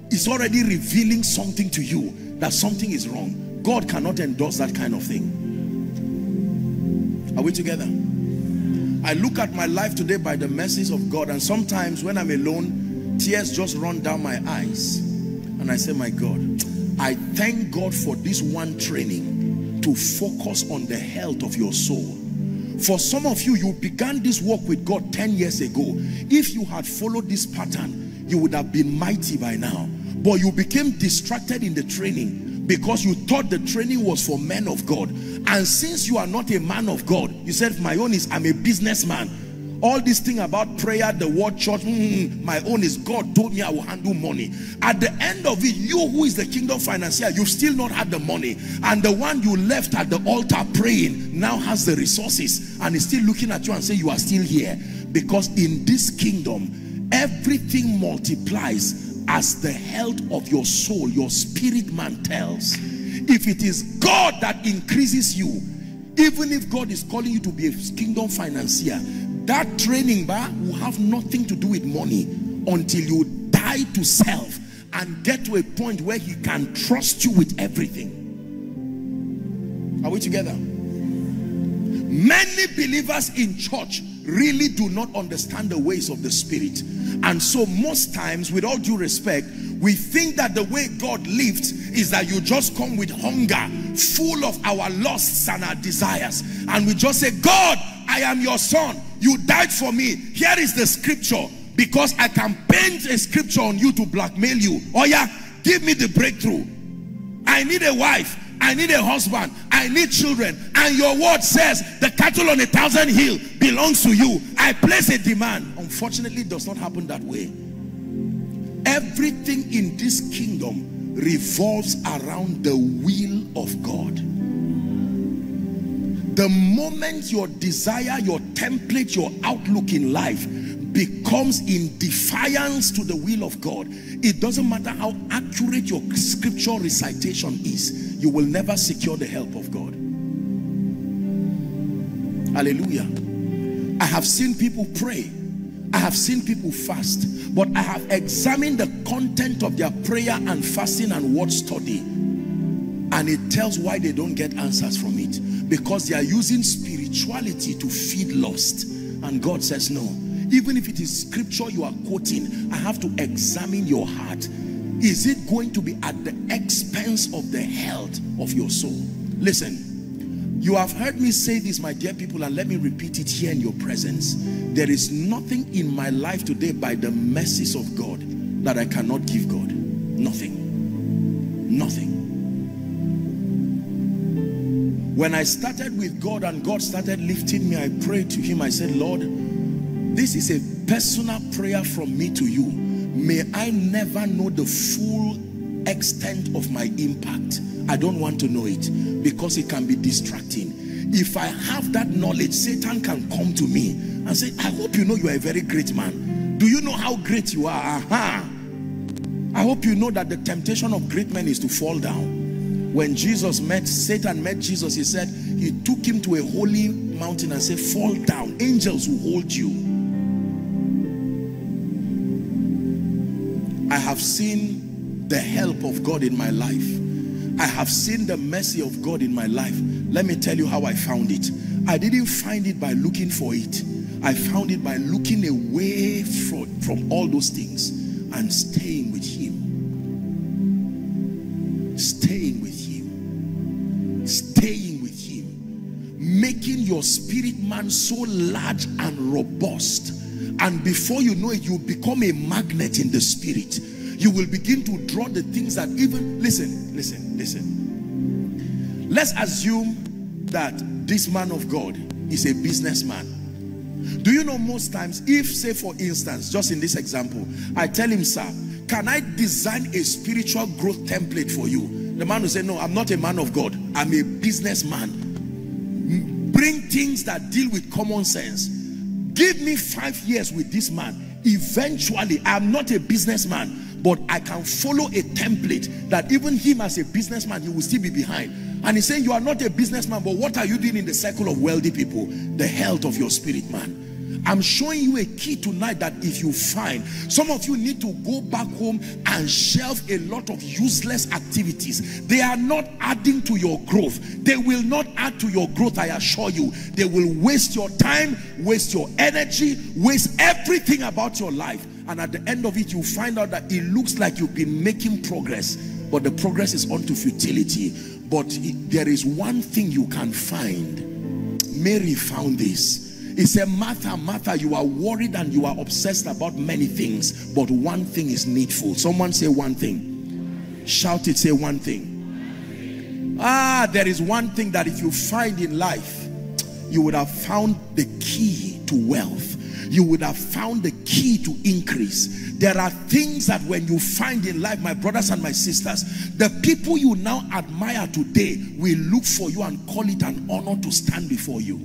is already revealing something to you, that something is wrong. God cannot endorse that kind of thing. Are we together? I look at my life today by the mercies of God, and sometimes when I'm alone, tears just run down my eyes. And I say, my God, I thank God for this one training to focus on the health of your soul. For some of you, you began this walk with God ten years ago. If you had followed this pattern, you would have been mighty by now. But you became distracted in the training because you thought the training was for men of God. And since you are not a man of God, you said, my own is, I'm a businessman. All this thing about prayer, the word, church, mm, my own is God told me I will handle money. At the end of it, you who is the kingdom financier, you've still not had the money. And the one you left at the altar praying now has the resources and is still looking at you and saying, you are still here. Because in this kingdom, everything multiplies as the health of your soul, your spirit man tells. If it is God that increases you, even if God is calling you to be a kingdom financier, that training bar will have nothing to do with money until you die to self and get to a point where he can trust you with everything. Are we together? Many believers in church really do not understand the ways of the spirit. And so most times, with all due respect, we think that the way God lives is that you just come with hunger, full of our lusts and our desires. And we just say, God, I am your son. You died for me. Here is the scripture. Because I can paint a scripture on you to blackmail you. Oh yeah, give me the breakthrough. I need a wife. I need a husband. I need children. And your word says the cattle on a thousand hill belongs to you. I place a demand. Unfortunately, it does not happen that way. Everything in this kingdom revolves around the will of God. The moment your desire, your template, your outlook in life becomes in defiance to the will of God, it doesn't matter how accurate your scripture recitation is, you will never secure the help of God. Hallelujah. I have seen people pray. I have seen people fast. But I have examined the content of their prayer and fasting and word study. And it tells why they don't get answers from it. Because they are using spirituality to feed lust. And God says no. Even if it is scripture you are quoting, I have to examine your heart. Is it going to be at the expense of the health of your soul? Listen, you have heard me say this, my dear people, and let me repeat it here in your presence. There is nothing in my life today by the mercies of God that I cannot give God. Nothing. Nothing. When I started with God and God started lifting me, I prayed to him. I said, Lord, this is a personal prayer from me to you. May I never know the full extent of my impact, I don't want to know it, because it can be distracting. If I have that knowledge, Satan can come to me and say, I hope you know you are a very great man. Do you know how great you are? Aha. I hope you know that the temptation of great men is to fall down. When Jesus met, Satan met Jesus, he said, he took him to a holy mountain and said, fall down, angels will hold you. I have seen the help of God in my life. I have seen the mercy of God in my life. Let me tell you how I found it. I didn't find it by looking for it. I found it by looking away from, from all those things and staying with Him. Staying with Him. Staying with Him. Making your spirit man so large and robust. And before you know it, you become a magnet in the spirit. You will begin to draw the things that even, listen, listen, listen. Let's assume that this man of God is a businessman. Do you know most times, if say for instance, just in this example, I tell him, sir, can I design a spiritual growth template for you? The man will say, no, I'm not a man of God. I'm a businessman. Bring things that deal with common sense. Give me five years with this man. Eventually, I'm not a businessman, but I can follow a template that even him as a businessman, he will still be behind. And he's saying, you are not a businessman, but what are you doing in the circle of wealthy people? The health of your spirit, man. I'm showing you a key tonight that if you find, some of you need to go back home and shelve a lot of useless activities. They are not adding to your growth. They will not add to your growth, I assure you. They will waste your time, waste your energy, waste everything about your life. And at the end of it, you find out that it looks like you've been making progress, but the progress is unto futility. But it, there is one thing you can find. Mary found this. He said, Martha, Martha, you are worried and you are obsessed about many things, but one thing is needful. Someone say one thing. Shout it, say one thing. Ah, there is one thing that if you find in life, you would have found the key to wealth. You would have found the key to increase. There are things that when you find in life, my brothers and my sisters, the people you now admire today will look for you and call it an honor to stand before you.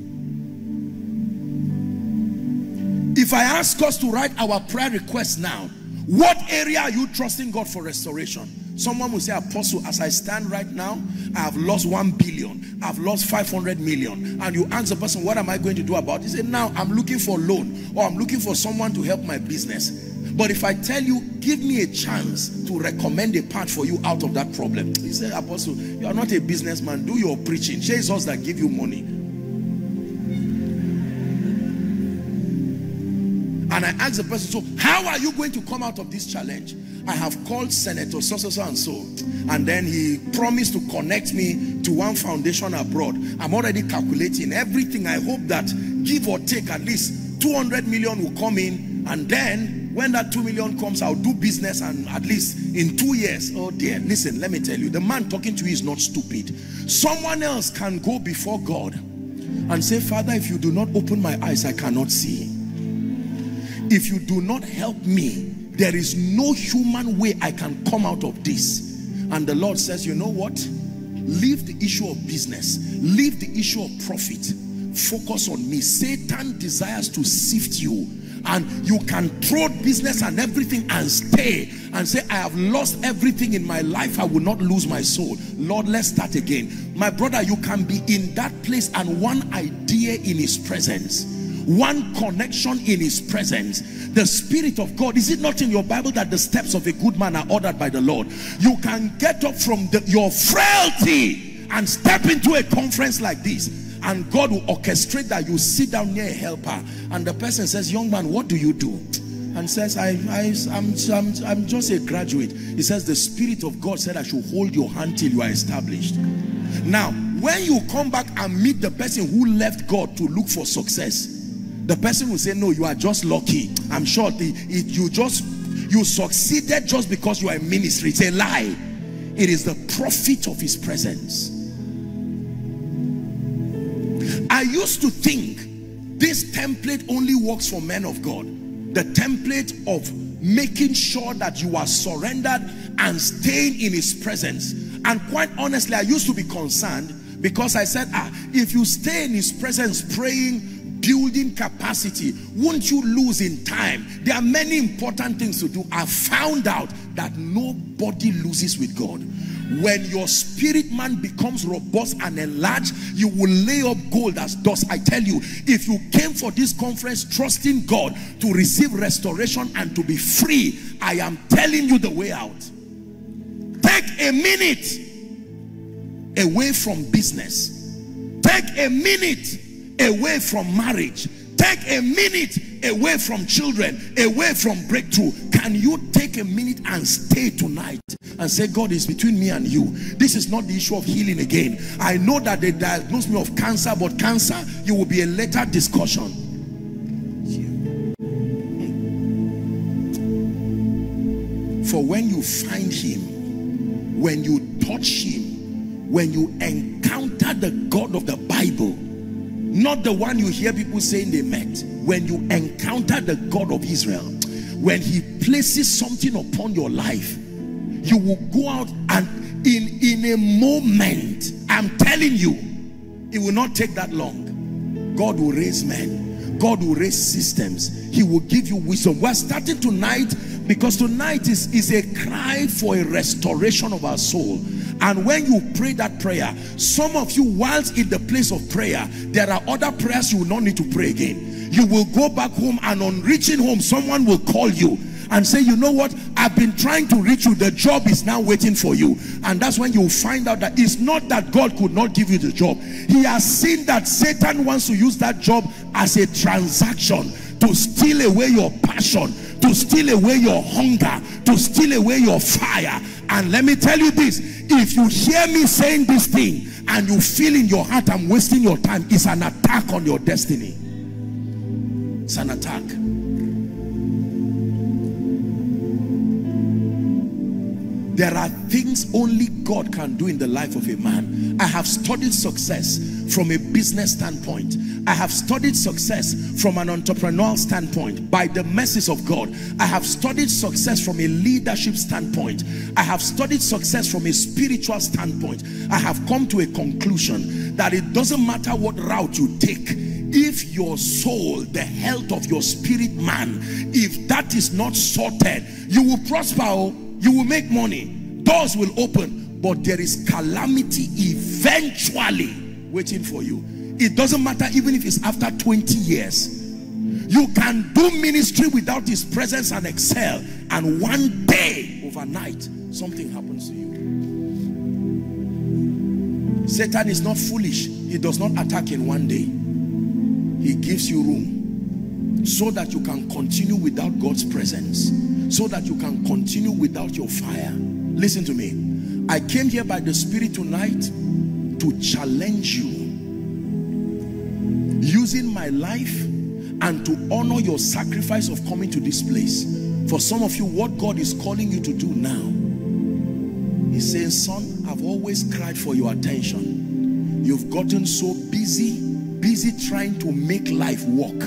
If I ask us to write our prayer request now, what area are you trusting God for restoration? Someone will say, Apostle, as I stand right now, I have lost one billion. I've lost five hundred million. And you ask the person, what am I going to do about it? He said, now I'm looking for a loan, or I'm looking for someone to help my business. But if I tell you, give me a chance to recommend a part for you out of that problem. He said, Apostle, you are not a businessman. Do your preaching. Jesus that give you money. And I asked the person, so how are you going to come out of this challenge? I have called Senator so, so, so, and so. And then he promised to connect me to one foundation abroad. I'm already calculating everything. I hope that give or take at least two hundred million will come in. And then when that two million comes, I'll do business, and at least in two years. Oh dear, listen, let me tell you. The man talking to you is not stupid. Someone else can go before God and say, Father, if you do not open my eyes, I cannot see. If you do not help me, there is no human way I can come out of this. And the Lord says, you know what? Leave the issue of business. Leave the issue of profit. Focus on me. Satan desires to sift you. And you can throw business and everything and stay and say, I have lost everything in my life. I will not lose my soul. Lord, let's start again. My brother, you can be in that place and one idea in His presence. One connection in His presence. The Spirit of God, is it not in your Bible that the steps of a good man are ordered by the Lord? You can get up from the, your frailty and step into a conference like this, and God will orchestrate that you sit down near a helper, and the person says, young man, what do you do? And says, I, I, I'm, I'm, I'm just a graduate. He says, the Spirit of God said I should hold your hand till you are established. Now, when you come back and meet the person who left God to look for success, the person will say, no, you are just lucky. I'm sure the, it, you just you succeeded just because you are in ministry. It's a lie. It is the profit of His presence. I used to think this template only works for men of God. The template of making sure that you are surrendered and staying in his presence. And quite honestly, I used to be concerned, because I said, ah, if you stay in his presence praying, building capacity, won't you lose in time? There are many important things to do. I found out that nobody loses with God. When your spirit man becomes robust and enlarged, you will lay up gold as dust. I tell you, if you came for this conference trusting God to receive restoration and to be free, I am telling you the way out. Take a minute away from business. Take a minute away from marriage. Take a minute away from children, away from breakthrough. Can you take a minute and stay tonight and say, God, is between me and you. This is not the issue of healing again. I know that they diagnosed me of cancer, but cancer, you will be a later discussion. For when you find him, when you touch him, when you encounter the God of the Bible, not the one you hear people saying they met, when you encounter the God of Israel, when he places something upon your life, you will go out and in in a moment, I'm telling you, it will not take that long. God will raise men, God will raise systems, he will give you wisdom. We're starting tonight because tonight is is a cry for a restoration of our soul. And when you pray that prayer, some of you, whilst in the place of prayer, there are other prayers you will not need to pray again. You will go back home, and on reaching home, someone will call you and say, you know what, I've been trying to reach you, the job is now waiting for you. And that's when you find out that it's not that God could not give you the job. He has seen that Satan wants to use that job as a transaction to steal away your passion, to steal away your hunger, to steal away your fire. And let me tell you this, if you hear me saying this thing and you feel in your heart I'm wasting your time, it's an attack on your destiny. It's an attack. There are things only God can do in the life of a man. I have studied success from a business standpoint. I have studied success from an entrepreneurial standpoint by the mercies of God. I have studied success from a leadership standpoint. I have studied success from a spiritual standpoint. I have come to a conclusion that it doesn't matter what route you take, if your soul, the health of your spirit man, if that is not sorted, you will prosper, you will make money, doors will open, but there is calamity eventually waiting for you. It doesn't matter even if it's after twenty years. You can do ministry without his presence and excel, and one day, overnight, something happens to you. Satan is not foolish. He does not attack in one day. He gives you room so that you can continue without God's presence, so that you can continue without your fire. Listen to me. I came here by the Spirit tonight to challenge you, using my life, and to honor your sacrifice of coming to this place. For some of you, what God is calling you to do now, he's saying, son, I've always cried for your attention. You've gotten so busy, busy trying to make life work,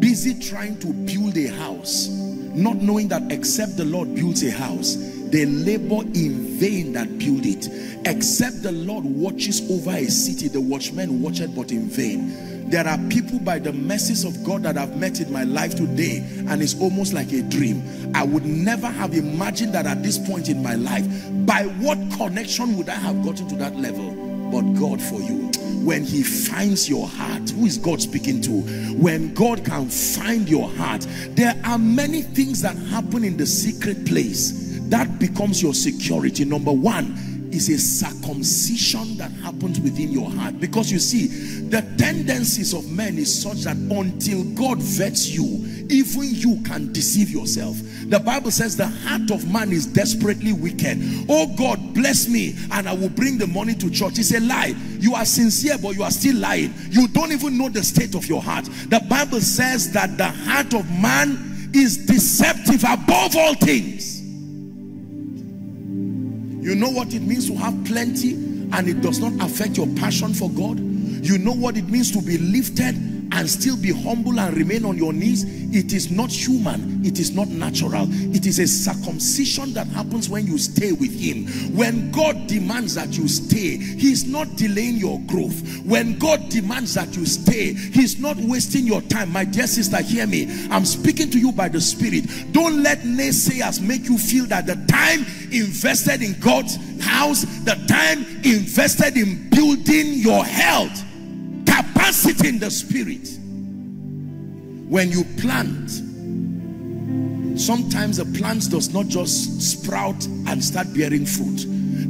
busy trying to build a house, not knowing that except the Lord builds a house, they labor in vain that build it. Except the Lord watches over a city, the watchman watcheth but in vain. There are people by the mercies of God that I've met in my life today, and it's almost like a dream. I would never have imagined that at this point in my life. By what connection would I have gotten to that level? But God for you. When he finds your heart, who is God speaking to? When God can find your heart, there are many things that happen in the secret place. That becomes your security. Number one, is a circumcision that happens within your heart. Because you see, the tendencies of men is such that until God vets you, even you can deceive yourself. The Bible says the heart of man is desperately wicked. Oh God, bless me and I will bring the money to church. It's a lie. You are sincere, but you are still lying. You don't even know the state of your heart. The Bible says that the heart of man is deceptive above all things. You know what it means to have plenty and it does not affect your passion for God? You know what it means to be lifted and still be humble and remain on your knees, it is not human, it is not natural. It is a circumcision that happens when you stay with him. When God demands that you stay, he's not delaying your growth. When God demands that you stay, he's not wasting your time. My dear sister, hear me. I'm speaking to you by the Spirit. Don't let naysayers make you feel that the time invested in God's house, the time invested in building your health, capacity in the Spirit. When you plant, sometimes the plants does not just sprout and start bearing fruit.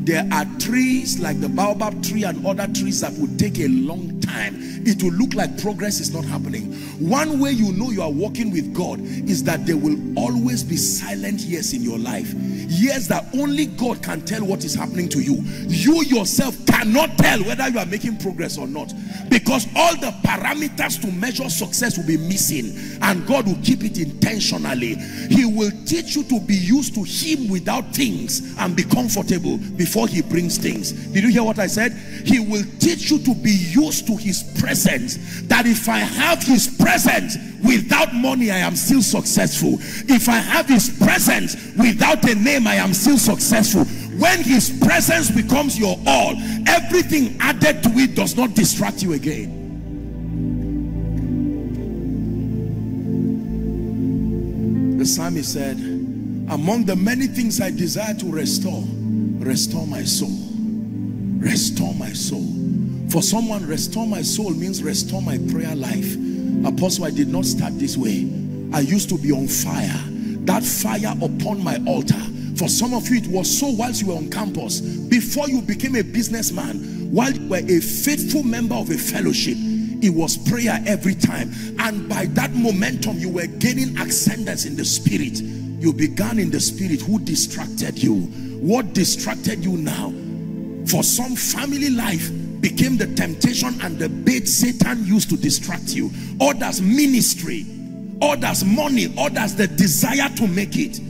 There are trees like the baobab tree and other trees that would take a long time. It will look like progress is not happening. One way you know you are walking with God is that there will always be silent years in your life. Years that only God can tell what is happening to you. You yourself cannot tell whether you are making progress or not, because all the parameters to measure success will be missing, and God will keep it intentionally. He will teach you to be used to him without things and be comfortable before he brings things. Did you hear what I said? He will teach you to be used to his presence, that if I have his presence without money, I am still successful. If I have his presence without a name, I am still successful. When his presence becomes your all, everything added to it does not distract you again. The psalmist said, among the many things I desire to restore, restore my soul. Restore my soul. For someone, restore my soul means restore my prayer life. Apostle, I did not start this way. I used to be on fire. That fire upon my altar. For some of you, it was so whilst you were on campus, before you became a businessman, while you were a faithful member of a fellowship, it was prayer every time. And by that momentum, you were gaining ascendance in the Spirit. You began in the Spirit. Who distracted you? What distracted you now? For some, family life became the temptation and the bait Satan used to distract you. Others, ministry. Others, money. Others, the desire to make it.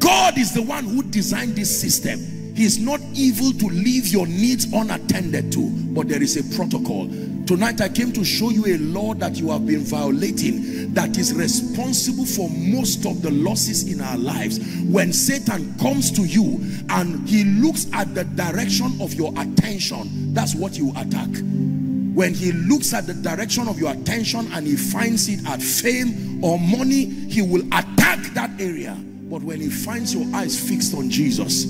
God is the one who designed this system. He is not evil to leave your needs unattended to, but there is a protocol. Tonight I came to show you a law that you have been violating that is responsible for most of the losses in our lives. When Satan comes to you and he looks at the direction of your attention, that's what you attack. When he looks at the direction of your attention and he finds it at fame or money, he will attack that area. But when he finds your eyes fixed on Jesus,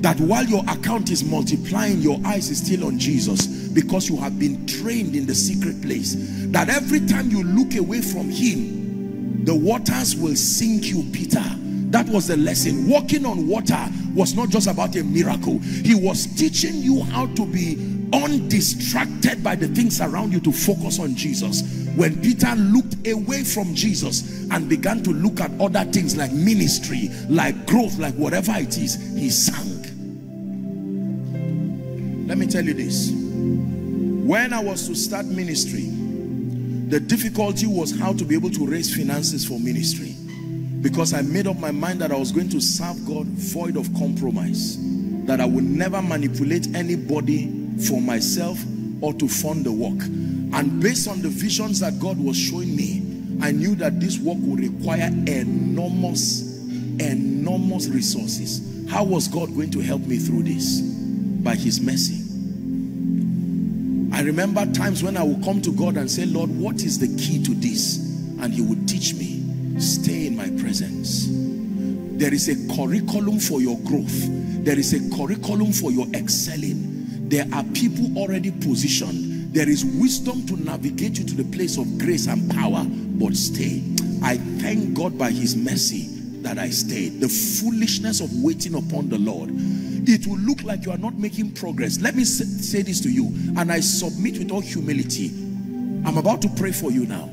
that while your account is multiplying, your eyes is still on Jesus, because you have been trained in the secret place, that every time you look away from him, the waters will sink you, Peter. That was the lesson. Walking on water was not just about a miracle. He was teaching you how to be undistracted by the things around you to focus on Jesus. When Peter looked away from Jesus and began to look at other things like ministry, like growth, like whatever it is, he sank. Let me tell you this. When I was to start ministry, the difficulty was how to be able to raise finances for ministry, because I made up my mind that I was going to serve God void of compromise, that I would never manipulate anybody for myself or to fund the work. And based on the visions that God was showing me, I knew that this work would require enormous, enormous resources. How was God going to help me through this? By his mercy. I remember times when I would come to God and say, Lord, what is the key to this? And he would teach me, stay in my presence. There is a curriculum for your growth. There is a curriculum for your excelling. There are people already positioned. There is wisdom to navigate you to the place of grace and power, but stay. I thank God by his mercy that I stayed. The foolishness of waiting upon the Lord. It will look like you are not making progress. Let me say this to you, and I submit with all humility. I'm about to pray for you now.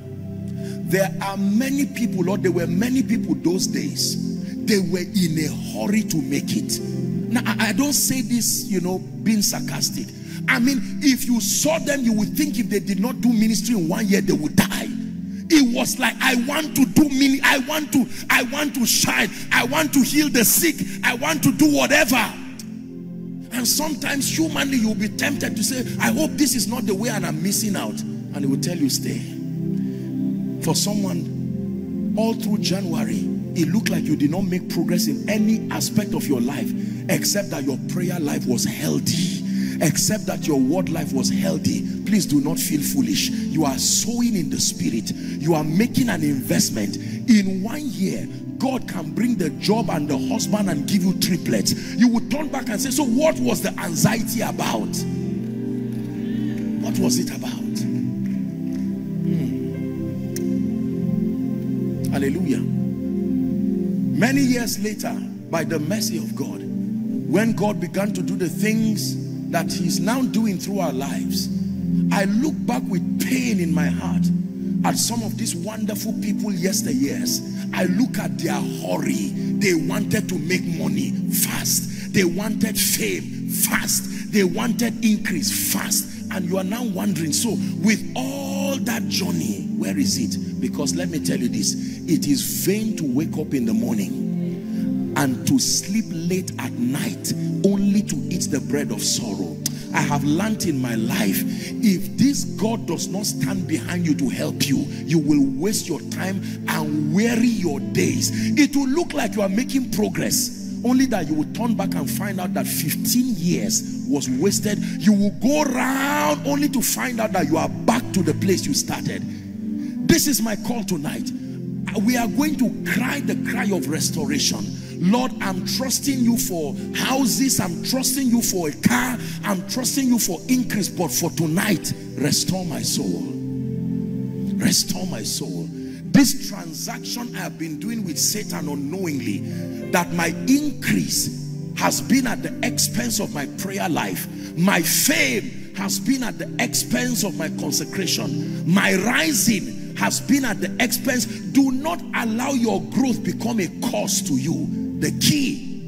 There are many people, Lord, there were many people those days. They were in a hurry to make it. Now, I don't say this, you know, being sarcastic. I mean, if you saw them, you would think if they did not do ministry in one year, they would die. It was like, I want to do mini, I want to, I want to shine. I want to heal the sick. I want to do whatever. And sometimes humanly, you'll be tempted to say, I hope this is not the way and I'm missing out. And it will tell you, stay. for someone, all through January, it looked like you did not make progress in any aspect of your life, except that your prayer life was healthy, except that your word life was healthy. Please do not feel foolish. You are sowing in the spirit. You are making an investment. In one year, God can bring the job and the husband and give you triplets. You would turn back and say, so what was the anxiety about? What was it about? Hmm. Hallelujah. Many years later, by the mercy of God, when God began to do the things that he's now doing through our lives, I look back with pain in my heart at some of these wonderful people yesteryears. I look at their hurry. They wanted to make money fast. They wanted fame fast. They wanted increase fast. And you are now wondering, so with all that journey, where is it? Because let me tell you this, it is vain to wake up in the morning and to sleep late at night only to eat the bread of sorrow. I have learned in my life, if this God does not stand behind you to help you, you will waste your time and weary your days. It will look like you are making progress, only that you will turn back and find out that fifteen years was wasted. You will go round only to find out that you are back to the place you started. This is my call tonight. We are going to cry the cry of restoration. Lord, I'm trusting you for houses, I'm trusting you for a car, I'm trusting you for increase, but for tonight, restore my soul. Restore my soul. This transaction I have been doing with Satan unknowingly, that my increase has been at the expense of my prayer life, my fame has been at the expense of my consecration, my rising has been at the expense. Do not allow your growth become a curse to you. The key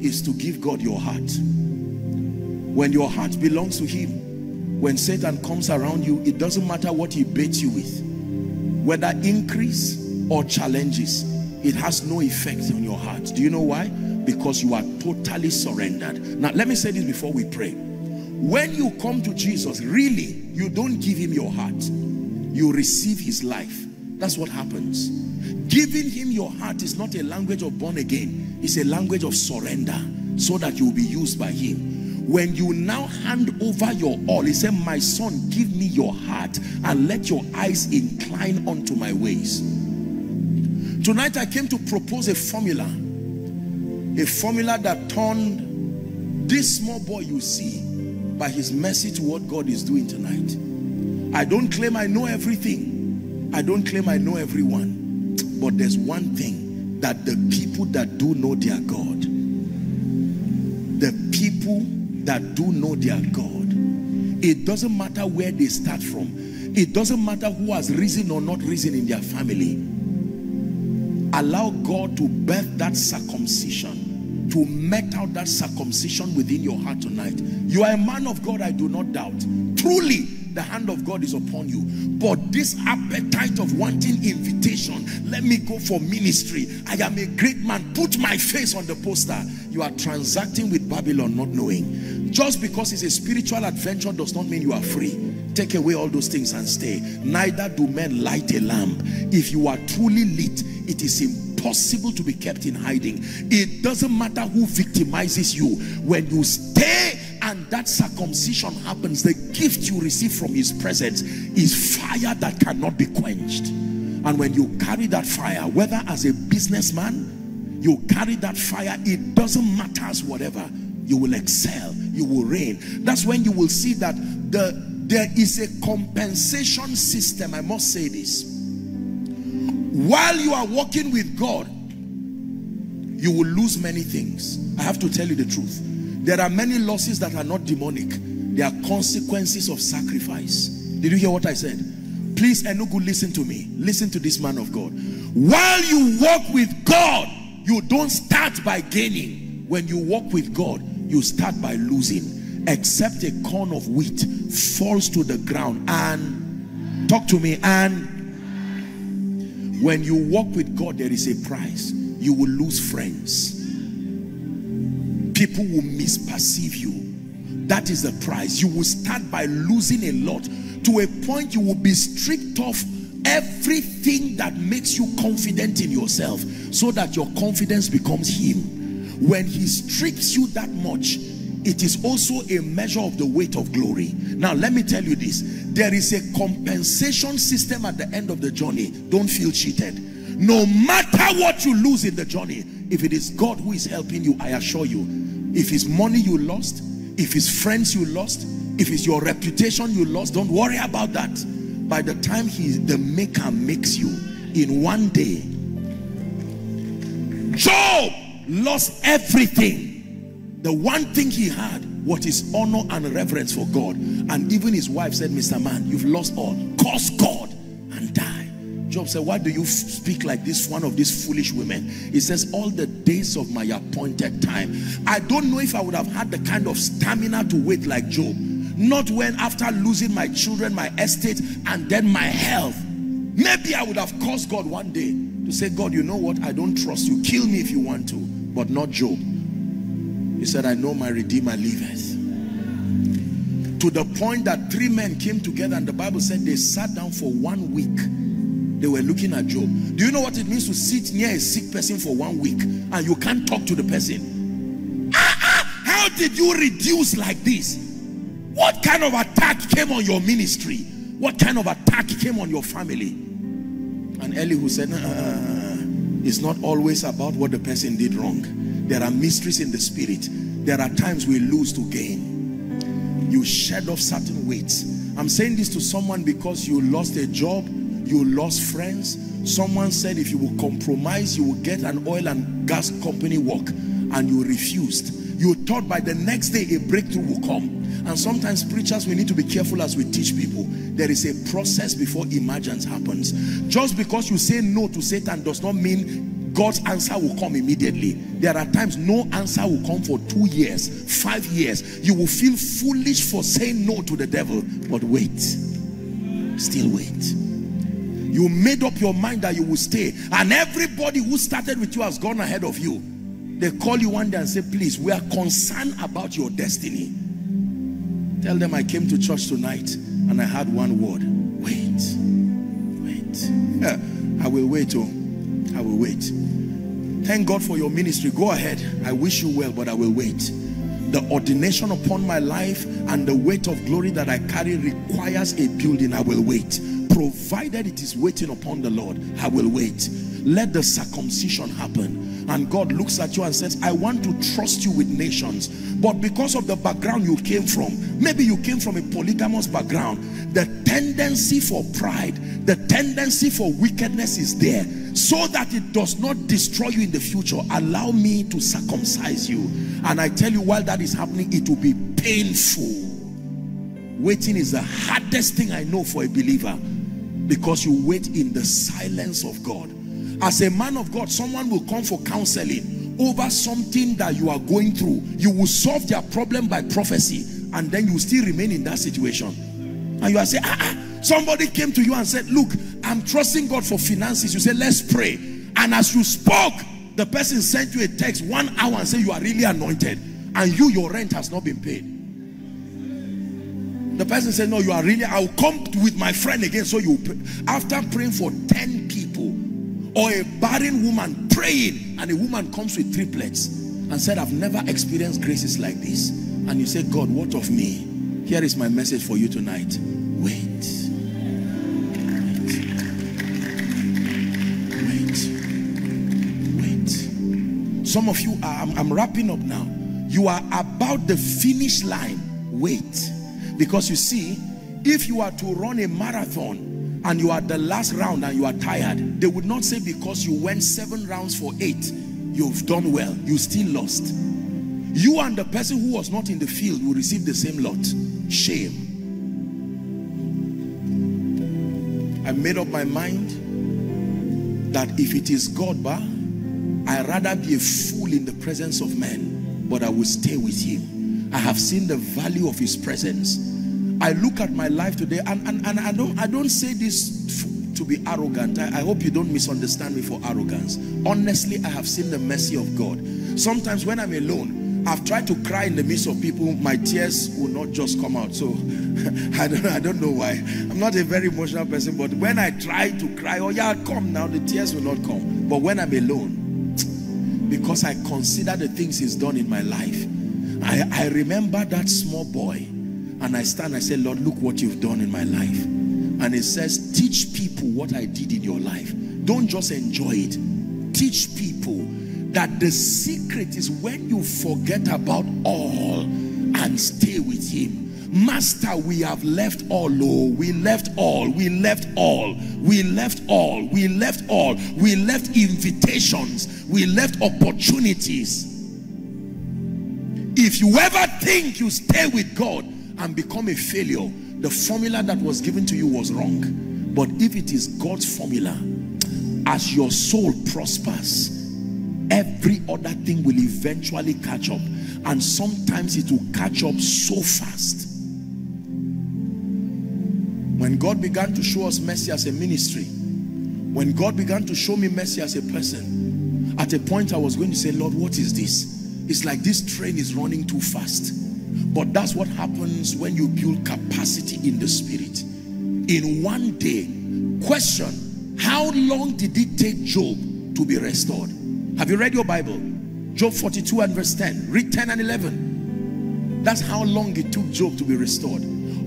is to give God your heart. When your heart belongs to him, when Satan comes around you, it doesn't matter what he baits you with, whether increase or challenges, it has no effect on your heart. Do you know why? Because you are totally surrendered. Now, let me say this before we pray. When you come to Jesus, really, you don't give him your heart. You receive his life. That's what happens. Giving him your heart is not a language of born again. It's a language of surrender so that you will be used by him. When you now hand over your all, he said, my son, give me your heart and let your eyes incline unto my ways. Tonight I came to propose a formula. A formula that turned this small boy you see by his mercy to what God is doing tonight. I don't claim I know everything. I don't claim I know everyone. But there's one thing that the people that do know their God, the people that do know their God, it doesn't matter where they start from. It doesn't matter who has risen or not risen in their family. Allow God to birth that circumcision, to mete out that circumcision within your heart tonight. You are a man of God, I do not doubt. Truly, the hand of God is upon you, but this appetite of wanting invitation, let me go for ministry, I am a great man, put my face on the poster, you are transacting with Babylon not knowing. Just because it's a spiritual adventure does not mean you are free. Take away all those things and stay. Neither do men light a lamp. If you are truly lit, it is impossible to be kept in hiding. It doesn't matter who victimizes you. When you stay and that circumcision happens, the gift you receive from his presence is fire that cannot be quenched. And when you carry that fire, whether as a businessman, you carry that fire, it doesn't matter as whatever, you will excel, you will reign. That's when you will see that the, there is a compensation system. I must say this. While you are walking with God, you will lose many things. I have to tell you the truth. There are many losses that are not demonic. They are consequences of sacrifice. Did you hear what I said? Please, Enugu, listen to me. Listen to this man of God. While you walk with God, you don't start by gaining. When you walk with God, you start by losing. Except a corn of wheat falls to the ground and, talk to me, and when you walk with God, there is a price. You will lose friends. People will misperceive you. That is the price. You will start by losing a lot to a point you will be stripped off everything that makes you confident in yourself, so that your confidence becomes him. When he strips you that much, it is also a measure of the weight of glory. Now let me tell you this, there is a compensation system at the end of the journey. Don't feel cheated. No matter what you lose in the journey, if it is God who is helping you, I assure you, if it's money you lost, if it's friends you lost, if it's your reputation you lost, don't worry about that. By the time he, the maker, makes you, in one day. Job lost everything. The one thing he had, what is honor and reverence for God. And even his wife said, Mister Man, you've lost all. Curse God and die. Job said, why do you speak like this, one of these foolish women? He says, all the days of my appointed time. I don't know if I would have had the kind of stamina to wait like Job. Not when, after losing my children, my estate, and then my health, maybe I would have cursed God one day to say, God, you know what, I don't trust you, kill me if you want to. But not Job. He said, I know my Redeemer liveth. To the point that three men came together, and the Bible said they sat down for one week. They were looking at Job. Do you know what it means to sit near a sick person for one week and you can't talk to the person? Ah, ah, how did you reduce like this? What kind of attack came on your ministry? What kind of attack came on your family? And Elihu said, uh, it's not always about what the person did wrong. There are mysteries in the spirit. There are times we lose to gain. You shed off certain weights. I'm saying this to someone because you lost a job, you lost friends. Someone said if you will compromise, you will get an oil and gas company work, and you refused. You thought by the next day a breakthrough will come. And sometimes preachers, we need to be careful as we teach people. There is a process before emergence happens. Just because you say no to Satan does not mean God's answer will come immediately. There are times no answer will come for two years, five years. You will feel foolish for saying no to the devil. But wait, still wait. You made up your mind that you will stay. And everybody who started with you has gone ahead of you. They call you one day and say, please, we are concerned about your destiny. Tell them I came to church tonight and I had one word. Wait. Wait. Yeah, I will wait. Oh, I will wait. Thank God for your ministry. Go ahead. I wish you well, but I will wait. The ordination upon my life and the weight of glory that I carry requires a building. I will wait. Provided it is waiting upon the Lord, I will wait. Let the circumcision happen. And God looks at you and says, I want to trust you with nations. But because of the background you came from, maybe you came from a polygamous background, the tendency for pride, the tendency for wickedness is there. So that it does not destroy you in the future, allow me to circumcise you. And I tell you, while that is happening, it will be painful. Waiting is the hardest thing I know for a believer, because you wait in the silence of God. As a man of God, someone will come for counseling over something that you are going through. You will solve their problem by prophecy, and then you still remain in that situation. And you are saying, ah, ah. Somebody came to you and said, look, I'm trusting God for finances. You say, let's pray. And as you spoke, the person sent you a text one hour and said, you are really anointed. And you, your rent has not been paid. The person said, no, you are really, I'll come with my friend again. So you, after praying for ten people, or a barren woman praying, and a woman comes with triplets and said, I've never experienced graces like this. And you say, God, what of me? Here is my message for you tonight. Wait. Wait. Wait. Some of you are, I'm, I'm wrapping up now. You are about the finish line. Wait. Because you see, if you are to run a marathon, and you are the last round and you are tired, they would not say because you went seven rounds for eight, you've done well. You still lost. You and the person who was not in the field will receive the same lot. Shame. I made up my mind that if it is God, bah, I'd rather be a fool in the presence of men, but I will stay with him. I have seen the value of his presence. I look at my life today, and, and, and I don't I don't say this to be arrogant. I, I hope you don't misunderstand me for arrogance. Honestly, I have seen the mercy of God. Sometimes when I'm alone, I've tried to cry in the midst of people, my tears will not just come out. So I don't, I don't know why. I'm not a very emotional person, but when I try to cry, oh yeah, come now, the tears will not come. But when I'm alone, because I consider the things he's done in my life, I, I remember that small boy, and I stand, I say, Lord, look what you've done in my life. And it says, teach people what I did in your life. Don't just enjoy it. Teach people that the secret is when you forget about all and stay with him. Master, we have left all, oh, we left all, we left all, we left all, we left all, we left invitations, we left opportunities. If you ever think you stay with God and become a failure, the formula that was given to you was wrong. But if it is God's formula, as your soul prospers, every other thing will eventually catch up. And sometimes it will catch up so fast. When God began to show us mercy as a ministry, when God began to show me mercy as a person, at a point I was going to say, Lord, what is this? It's like this train is running too fast. But that's what happens when you build capacity in the spirit. In one day, question, how long did it take Job to be restored? Have you read your Bible? Job forty-two and verse ten. Read ten and eleven. That's how long it took Job to be restored.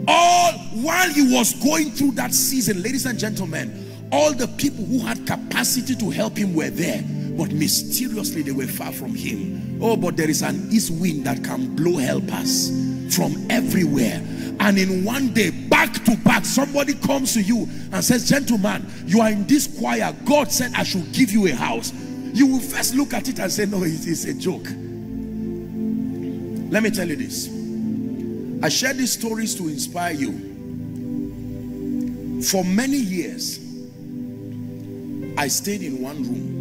All while he was going through that season, ladies and gentlemen, all the people who had capacity to help him were there. But mysteriously, they were far from him. Oh, but there is an east wind that can blow helpers from everywhere. And in one day, back to back, somebody comes to you and says, gentleman, you are in this choir. God said I should give you a house. You will first look at it and say, no, it is a joke. Let me tell you this. I share these stories to inspire you. For many years, I stayed in one room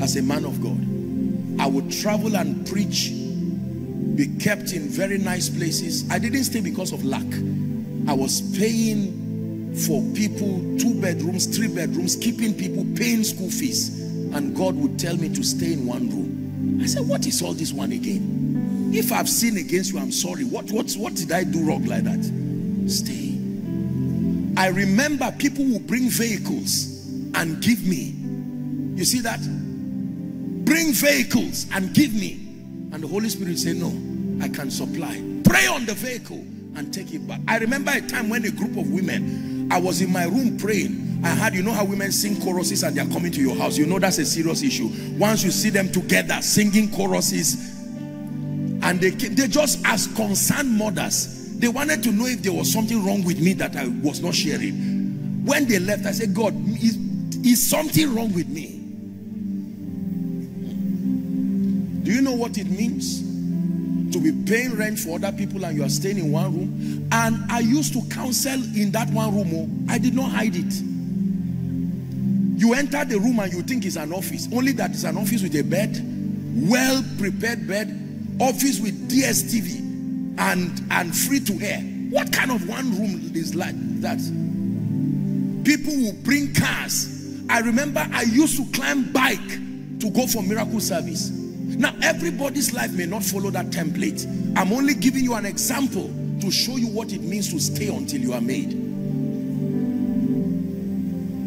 as a man of God. I would travel and preach, be kept in very nice places. I didn't stay because of lack. I was paying for people, two bedrooms, three bedrooms, keeping people, paying school fees. And God would tell me to stay in one room. I said, what is all this one again? If I've sinned against you, I'm sorry. What, what, what did I do wrong like that? Stay. I remember people will bring vehicles and give me. You see that? Bring vehicles and give me. And the Holy Spirit said, no, I can supply. Pray on the vehicle and take it back. I remember a time when a group of women, I was in my room praying. I had, you know how women sing choruses and they're coming to your house. You know that's a serious issue. Once you see them together singing choruses, and they, they just as concerned mothers, they wanted to know if there was something wrong with me that I was not sharing. When they left, I said, God, is, is something wrong with me? Do you know what it means to be paying rent for other people and you are staying in one room? And I used to counsel in that one room. I did not hide it. You enter the room and you think it's an office. Only that it's an office with a bed, well-prepared bed, office with D S T V and, and free to air. What kind of one room is like that? People will bring cars. I remember I used to climb bike to go for miracle service. Now, everybody's life may not follow that template. I'm only giving you an example to show you what it means to stay until you are made.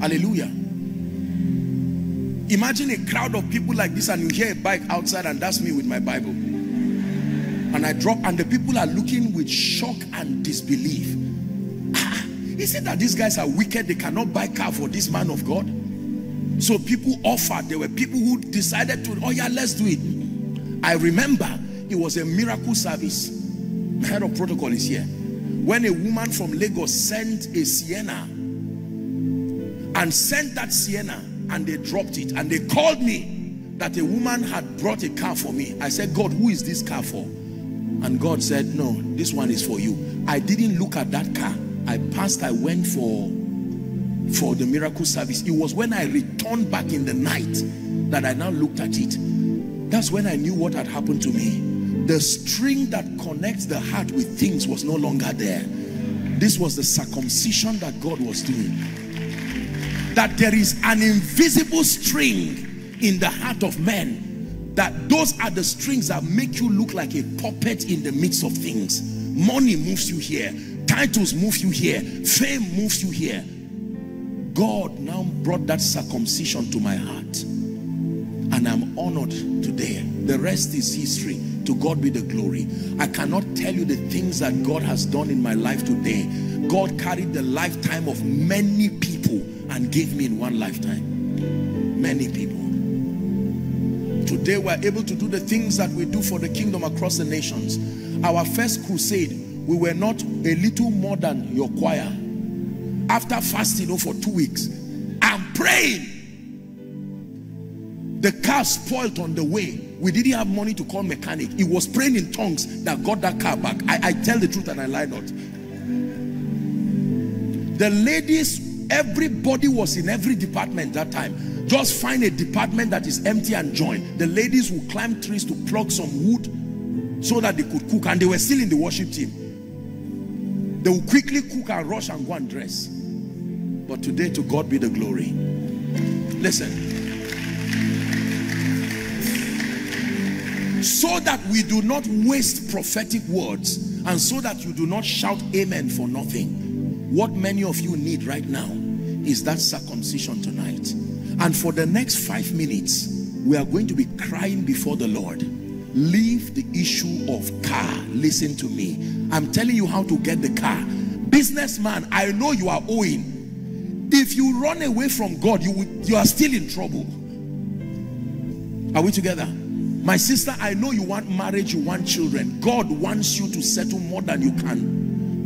Hallelujah. Imagine a crowd of people like this and you hear a bike outside, and that's me with my Bible. And I drop, and the people are looking with shock and disbelief. Ah, is it that these guys are wicked? They cannot buy a car for this man of God? So people offered. There were people who decided to, oh yeah, let's do it. I remember it was a miracle service. My head of protocol is here. When a woman from Lagos sent a Sienna and sent that Sienna and they dropped it, and they called me that a woman had brought a car for me. I said, God, who is this car for? And God said, no, this one is for you. I didn't look at that car. I passed, I went for for the miracle service. It was when I returned back in the night that I now looked at it. That's when I knew what had happened to me. The string that connects the heart with things was no longer there. This was the circumcision that God was doing. That there is an invisible string in the heart of men that those are the strings that make you look like a puppet in the midst of things. Money moves you here, titles move you here, fame moves you here. God now brought that circumcision to my heart, and I'm honored today. The rest is history. To God be the glory. I cannot tell you the things that God has done in my life today. God carried the lifetime of many people and gave me in one lifetime. Many people. Today we're able to do the things that we do for the kingdom across the nations. Our first crusade, we were not a little more than your choir. After fasting oh, for two weeks and praying, the car spoiled on the way. We didn't have money to call mechanic. It was praying in tongues that got that car back. I, I tell the truth and I lie not. The ladies, everybody was in every department that time. Just find a department that is empty and join. The ladies will climb trees to pluck some wood so that they could cook, and they were still in the worship team. They will quickly cook and rush and go and dress. But today, to God be the glory. Listen. So that we do not waste prophetic words, and so that you do not shout amen for nothing. What many of you need right now is that circumcision tonight. And for the next five minutes, we are going to be crying before the Lord. Leave the issue of car. Listen to me. I'm telling you how to get the car. Businessman, I know you are owing. If you run away from God, you, will, you are still in trouble. Are we together? My sister, I know you want marriage, you want children. God wants you to settle more than you can,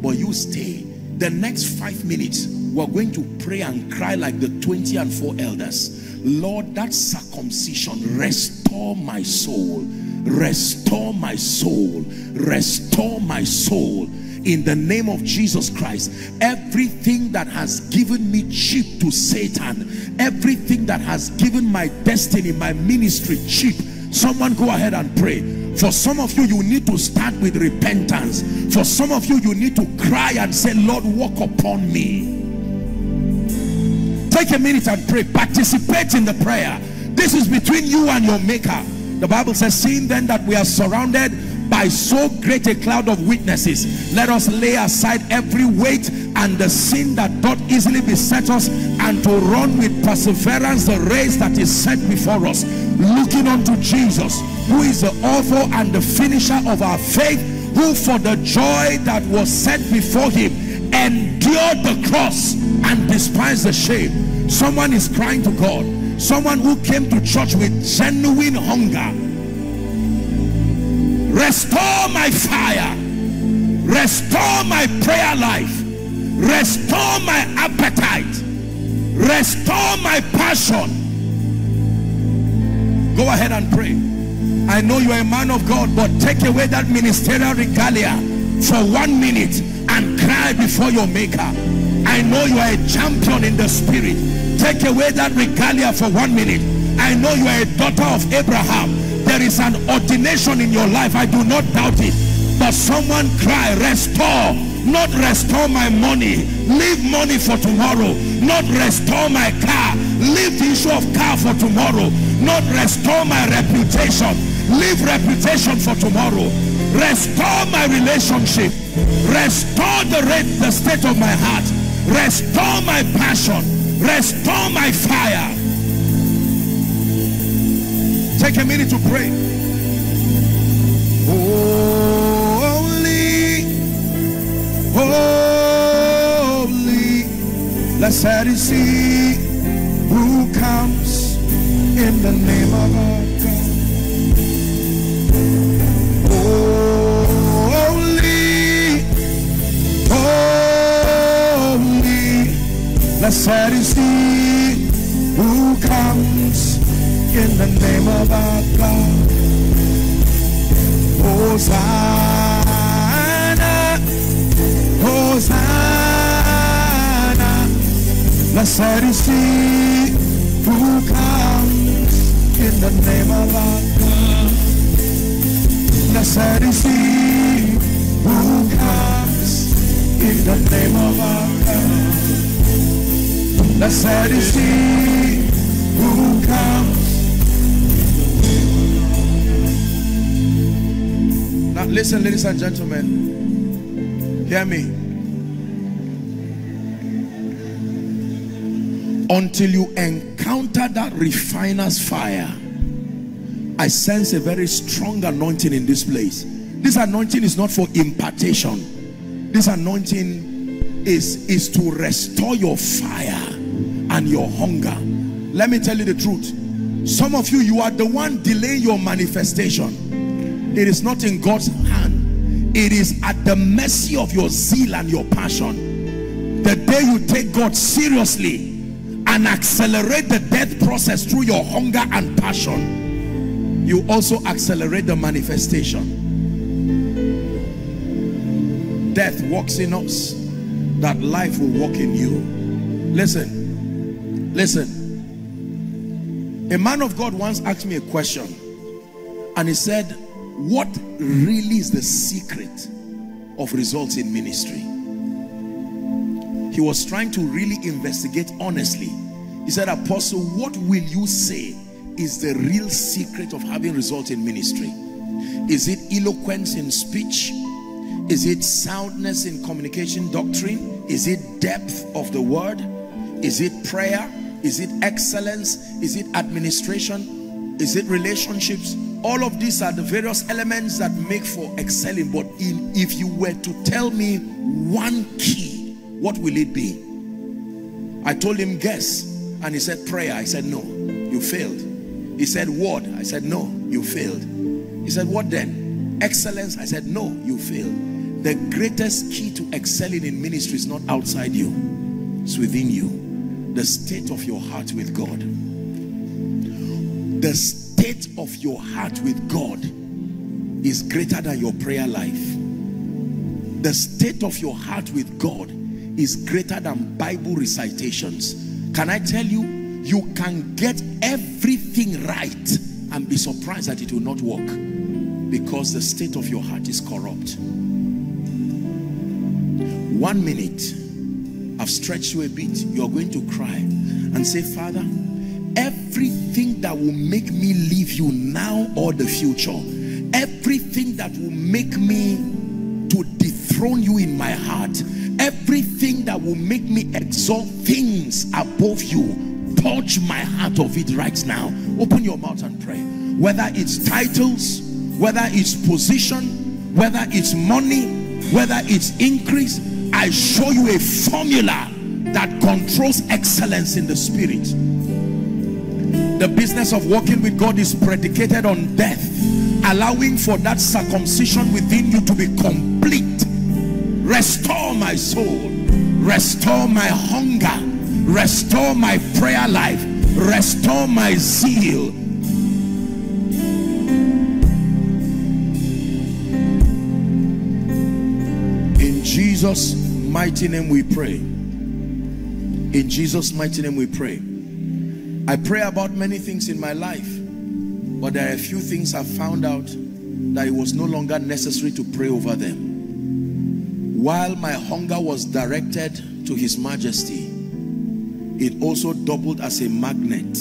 but you stay. The next five minutes, we're going to pray and cry like the twenty and four elders. Lord, that circumcision, restore my soul, restore my soul, restore my soul. In the name of Jesus Christ, everything that has given me cheap to Satan, everything that has given my destiny, my ministry cheap, someone go ahead and pray. For some of you, you need to start with repentance. For some of you, you need to cry and say, Lord, walk upon me. Take a minute and pray. Participate in the prayer. This is between you and your maker. The Bible says, seeing then that we are surrounded by so great a cloud of witnesses, let us lay aside every weight and the sin that doth easily beset us, and to run with perseverance the race that is set before us, looking unto Jesus, who is the author and the finisher of our faith, who for the joy that was set before him endured the cross and despised the shame. Someone is crying to God. Someone who came to church with genuine hunger. Restore my fire, restore my prayer life, restore my appetite, restore my passion. Go ahead and pray. I know you are a man of God, but take away that ministerial regalia for one minute and cry before your maker. I know you are a champion in the spirit. Take away that regalia for one minute. I know you are a daughter of Abraham. There is an ordination in your life, I do not doubt it, but someone cry, restore, not restore my money, leave money for tomorrow, not restore my car, leave the issue of car for tomorrow, not restore my reputation, leave reputation for tomorrow, restore my relationship, restore the rate, the state of my heart, restore my passion, restore my fire. Take a minute to pray. Holy, holy, blessed is he who comes in the name of our God. Holy, holy, blessed is he who comes in the name of our God. Hosanna, Hosanna, blessed is he who comes in the name of our God. Blessed is he who comes in the name of our God. Blessed is he who comes. Now listen, ladies and gentlemen, hear me. Until you encounter that refiner's fire, I sense a very strong anointing in this place. This anointing is not for impartation. This anointing is, is to restore your fire and your hunger. Let me tell you the truth. Some of you, you are the one delaying your manifestation. It is not in God's hand. It is at the mercy of your zeal and your passion. The day you take God seriously and accelerate the death process through your hunger and passion, you also accelerate the manifestation. Death walks in us, that life will walk in you. Listen, listen. A man of God once asked me a question, and he said, what really is the secret of results in ministry? He was trying to really investigate honestly. He said, Apostle, what will you say is the real secret of having results in ministry? Is it eloquence in speech? Is it soundness in communication doctrine? Is it depth of the word? Is it prayer? Is it excellence? Is it administration? Is it relationships? All of these are the various elements that make for excelling. But in, if you were to tell me one key, what will it be? I told him, guess. And he said, prayer. I said, no, you failed. He said, word. I said, no, you failed. He said, what then? Excellence. I said, no, you failed. The greatest key to excelling in ministry is not outside you. It's within you. The state of your heart with God. The state of your heart with God is greater than your prayer life. The state of your heart with God is greater than Bible recitations. Can I tell you, you can get everything right and be surprised that it will not work, because the state of your heart is corrupt. One minute, I've stretched you a bit, you're going to cry and say, Father, everything that will make me leave you now or the future, everything that will make me to dethrone you in my heart, everything that will make me exalt things above you, purge my heart of it right now. Open your mouth and pray. Whether it's titles, whether it's position, whether it's money, whether it's increase, I show you a formula that controls excellence in the spirit. The business of walking with God is predicated on death, allowing for that circumcision within you to be complete. Restore my soul, restore my hunger, restore my prayer life, restore my zeal. In Jesus' mighty name we pray. In Jesus' mighty name we pray. I pray about many things in my life, but there are a few things I found out that it was no longer necessary to pray over them. While my hunger was directed to His Majesty, it also doubled as a magnet,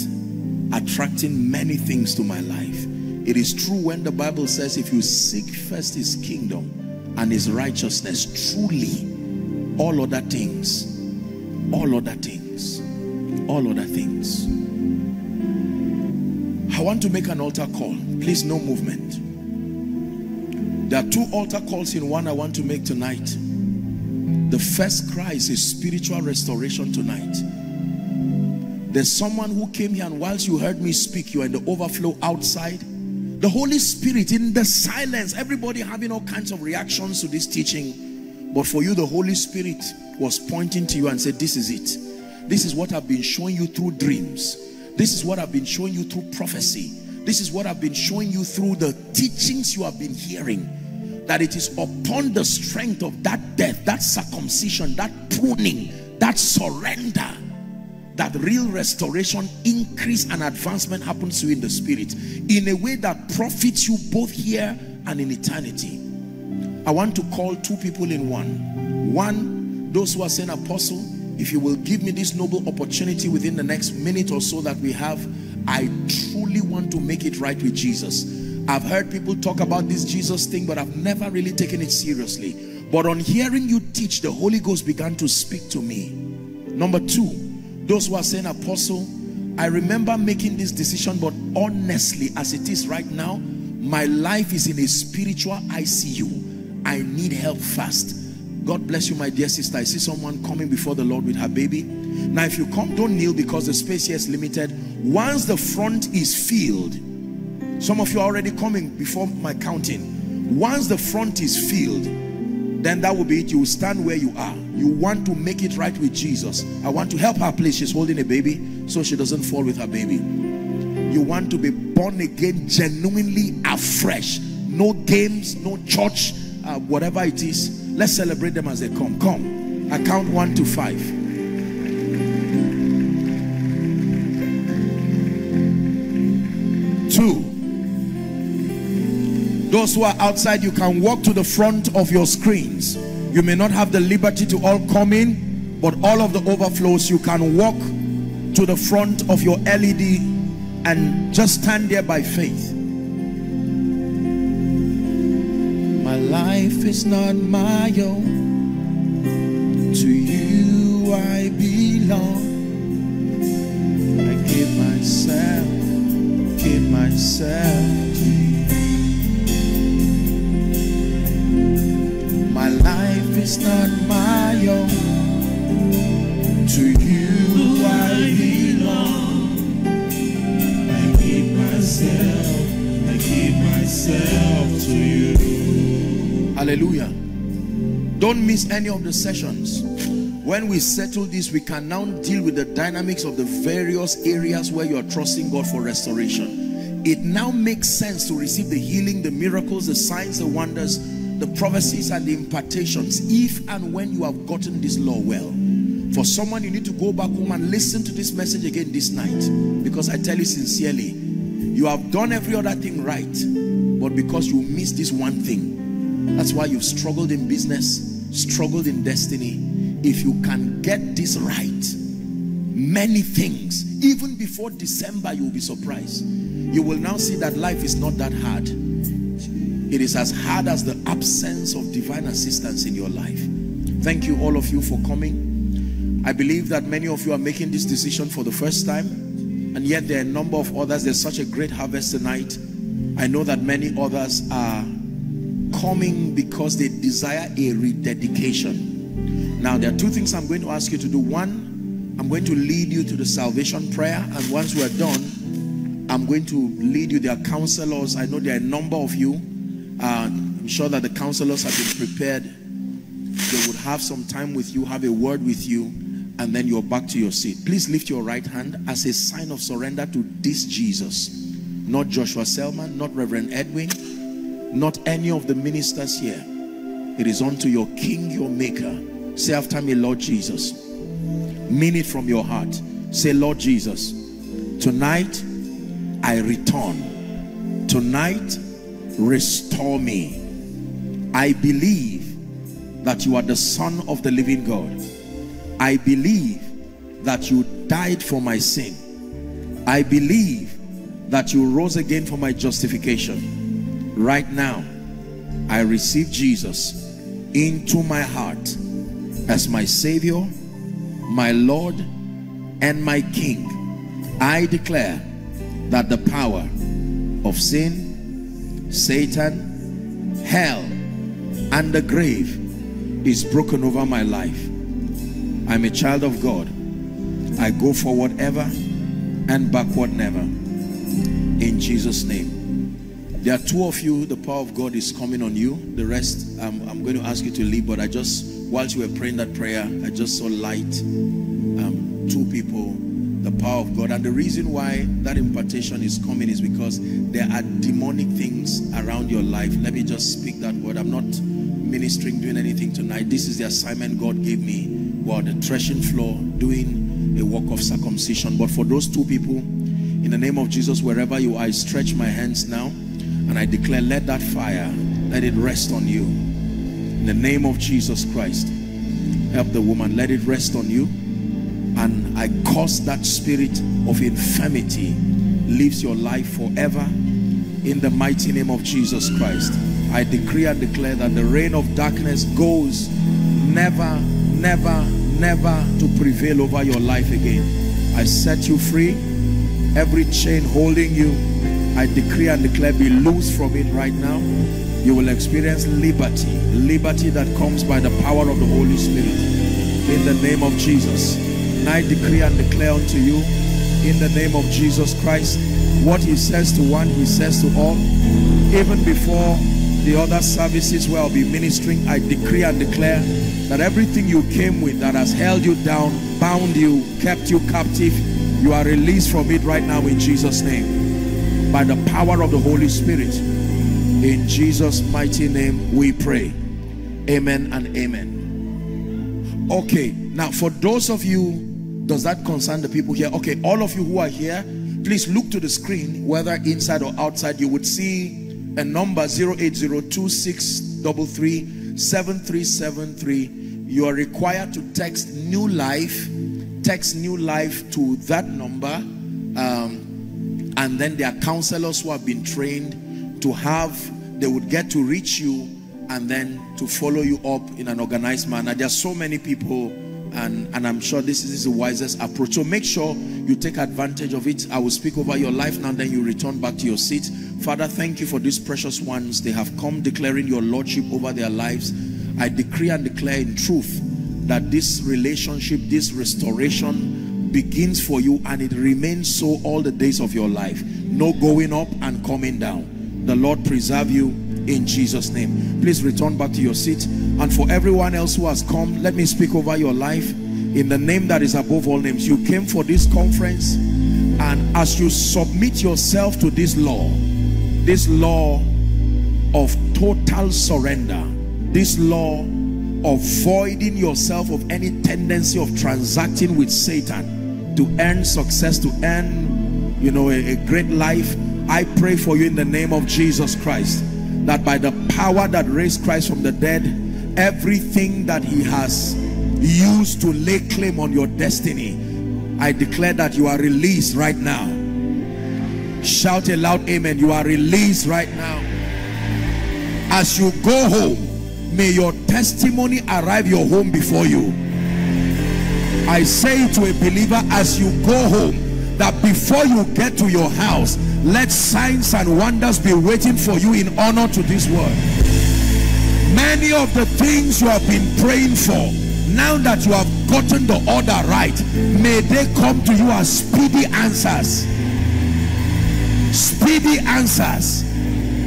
attracting many things to my life. It is true when the Bible says, if you seek first His kingdom and His righteousness, truly all other things, all other things, all other things. I want to make an altar call. Please, no movement. There are two altar calls in one I want to make tonight. The first cry is a spiritual restoration tonight. There's someone who came here and whilst you heard me speak, you are in the overflow outside. The Holy Spirit in the silence, everybody having all kinds of reactions to this teaching. But for you, the Holy Spirit was pointing to you and said, this is it. This is what I've been showing you through dreams. This is what I've been showing you through prophecy. This is what I've been showing you through the teachings you have been hearing. That it is upon the strength of that death, that circumcision, that pruning, that surrender, that real restoration, increase and advancement happens to you in the spirit in a way that profits you both here and in eternity. I want to call two people in one. One, those who are saying, Apostle, if you will give me this noble opportunity within the next minute or so that we have, I truly want to make it right with Jesus. I've heard people talk about this Jesus thing, but I've never really taken it seriously. But on hearing you teach, the Holy Ghost began to speak to me. Number two, those who are saying, Apostle, I remember making this decision, but honestly, as it is right now, my life is in a spiritual I C U. I need help fast. God bless you, my dear sister. I see someone coming before the Lord with her baby. Now, if you come, don't kneel because the space here is limited. Once the front is filled, some of you are already coming before my counting. Once the front is filled, then that will be it. You will stand where you are. You want to make it right with Jesus. I want to help her, please. She's holding a baby so she doesn't fall with her baby. You want to be born again genuinely afresh. No games, no church, uh, whatever it is. Let's celebrate them as they come. Come. I count one to five. Two. Those who are outside, you can walk to the front of your screens. You may not have the liberty to all come in, but all of the overflows, you can walk to the front of your L E D and just stand there by faith. My life is not my own. To you I belong. I give myself, give myself to you. My life is not my own. To you I belong. I give myself, I give myself to you. Hallelujah. Don't miss any of the sessions. When we settle this, we can now deal with the dynamics of the various areas where you are trusting God for restoration. It now makes sense to receive the healing, the miracles, the signs, the wonders, the prophecies and the impartations, if and when you have gotten this law well. For someone, you need to go back home and listen to this message again this night, because I tell you sincerely, you have done every other thing right, but because you missed this one thing, that's why you've struggled in business, struggled in destiny. If you can get this right, many things, even before December, you'll be surprised. You will now see that life is not that hard. It is as hard as the absence of divine assistance in your life. Thank you, all of you, for coming. I believe that many of you are making this decision for the first time, and yet there are a number of others. There's such a great harvest tonight. I know that many others are coming because they desire a rededication. Now, there are two things I'm going to ask you to do. One, I'm going to lead you to the salvation prayer, and once we're done, I'm going to lead you. There are counselors. I know there are a number of you. Uh, I'm sure that the counselors have been prepared. They would have some time with you, have a word with you, and then you're back to your seat. Please lift your right hand as a sign of surrender to this Jesus. Not Joshua Selman, not Reverend Edwin, not any of the ministers here. It is unto your King, your Maker. Say after me, Lord Jesus. Mean it from your heart. Say, Lord Jesus, tonight I return. Tonight restore me. I believe that you are the Son of the living God. I believe that you died for my sin. I believe that you rose again for my justification. Right now, I receive Jesus into my heart as my Savior, my Lord, and my King. I declare that the power of sin, Satan, hell, and the grave is broken over my life. I'm a child of God. I go forward ever and backward never. In Jesus' name. There are two of you, the power of God is coming on you. The rest, I'm, I'm going to ask you to leave, but I just, whilst you were praying that prayer, I just saw light. Um, two people, the power of God. And the reason why that impartation is coming is because there are demonic things around your life. Let me just speak that word. I'm not ministering, doing anything tonight. This is the assignment God gave me while the threshing floor, doing a work of circumcision. But for those two people, in the name of Jesus, wherever you are, I stretch my hands now and I declare, let that fire, let it rest on you. In the name of Jesus Christ, help the woman, let it rest on you. And I cause that spirit of infirmity leaves your life forever in the mighty name of Jesus Christ. I decree and declare that the reign of darkness goes never, never, never to prevail over your life again. I set you free. Every chain holding you, I decree and declare, be loose from it right now. You will experience liberty, liberty that comes by the power of the Holy Spirit. In the name of Jesus, and I decree and declare unto you, in the name of Jesus Christ, what he says to one, he says to all. Even before the other services where I'll be ministering, I decree and declare that everything you came with that has held you down, bound you, kept you captive, you are released from it right now in Jesus' name, by the power of the Holy Spirit. In Jesus' mighty name we pray. Amen and amen. Okay, now for those of you, does that concern the people here? Okay, all of you who are here, please look to the screen, whether inside or outside. You would see a number zero eight zero two six three three seven three seven three. You are required to text New Life, text New Life to that number, um, and then there are counselors who have been trained to have, they would get to reach you and then to follow you up in an organized manner. There are so many people, and, and I'm sure this is the wisest approach. So make sure you take advantage of it. I will speak over your life now, then you return back to your seat. Father, thank you for these precious ones. They have come declaring your lordship over their lives. I decree and declare in truth that this relationship, this restoration begins for you, and it remains so all the days of your life. No going up and coming down. The Lord preserve you in Jesus' name. Please return back to your seat. And for everyone else who has come, let me speak over your life in the name that is above all names. You came for this conference, and as you submit yourself to this law, this law of total surrender, this law of voiding yourself of any tendency of transacting with Satan to earn success, to earn, you know, a, a great life, I pray for you in the name of Jesus Christ, that by the power that raised Christ from the dead, everything that he has used to lay claim on your destiny, I declare that you are released right now. Shout a loud amen. You are released right now. As you go home, may your testimony arrive your home before you. I say to a believer, as you go home, that before you get to your house, let signs and wonders be waiting for you in honor to this word. Many of the things you have been praying for, now that you have gotten the order right, may they come to you as speedy answers. Speedy answers.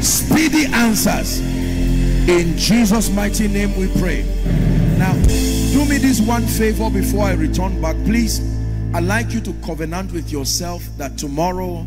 Speedy answers. In Jesus' mighty name we pray. Now, do me this one favor before I return back, please. I'd like you to covenant with yourself that tomorrow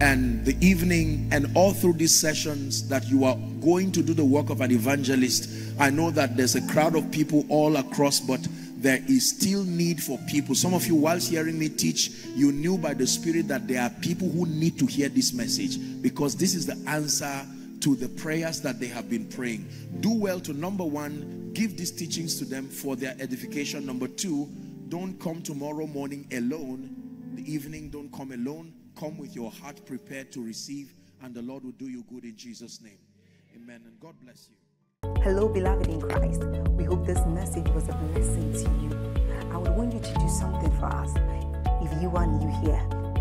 and the evening and all through these sessions that you are going to do the work of an evangelist. I know that there's a crowd of people all across, but there is still need for people. Some of you, whilst hearing me teach, you knew by the Spirit that there are people who need to hear this message, because this is the answer to the prayers that they have been praying. Do well to, number one, give these teachings to them for their edification. Number two, don't come tomorrow morning alone. The evening, don't come alone. Come with your heart prepared to receive, and the Lord will do you good in Jesus' name. Amen. And God bless you. Hello, beloved in Christ. We hope this message was a blessing to you. I would want you to do something for us. If you are new here,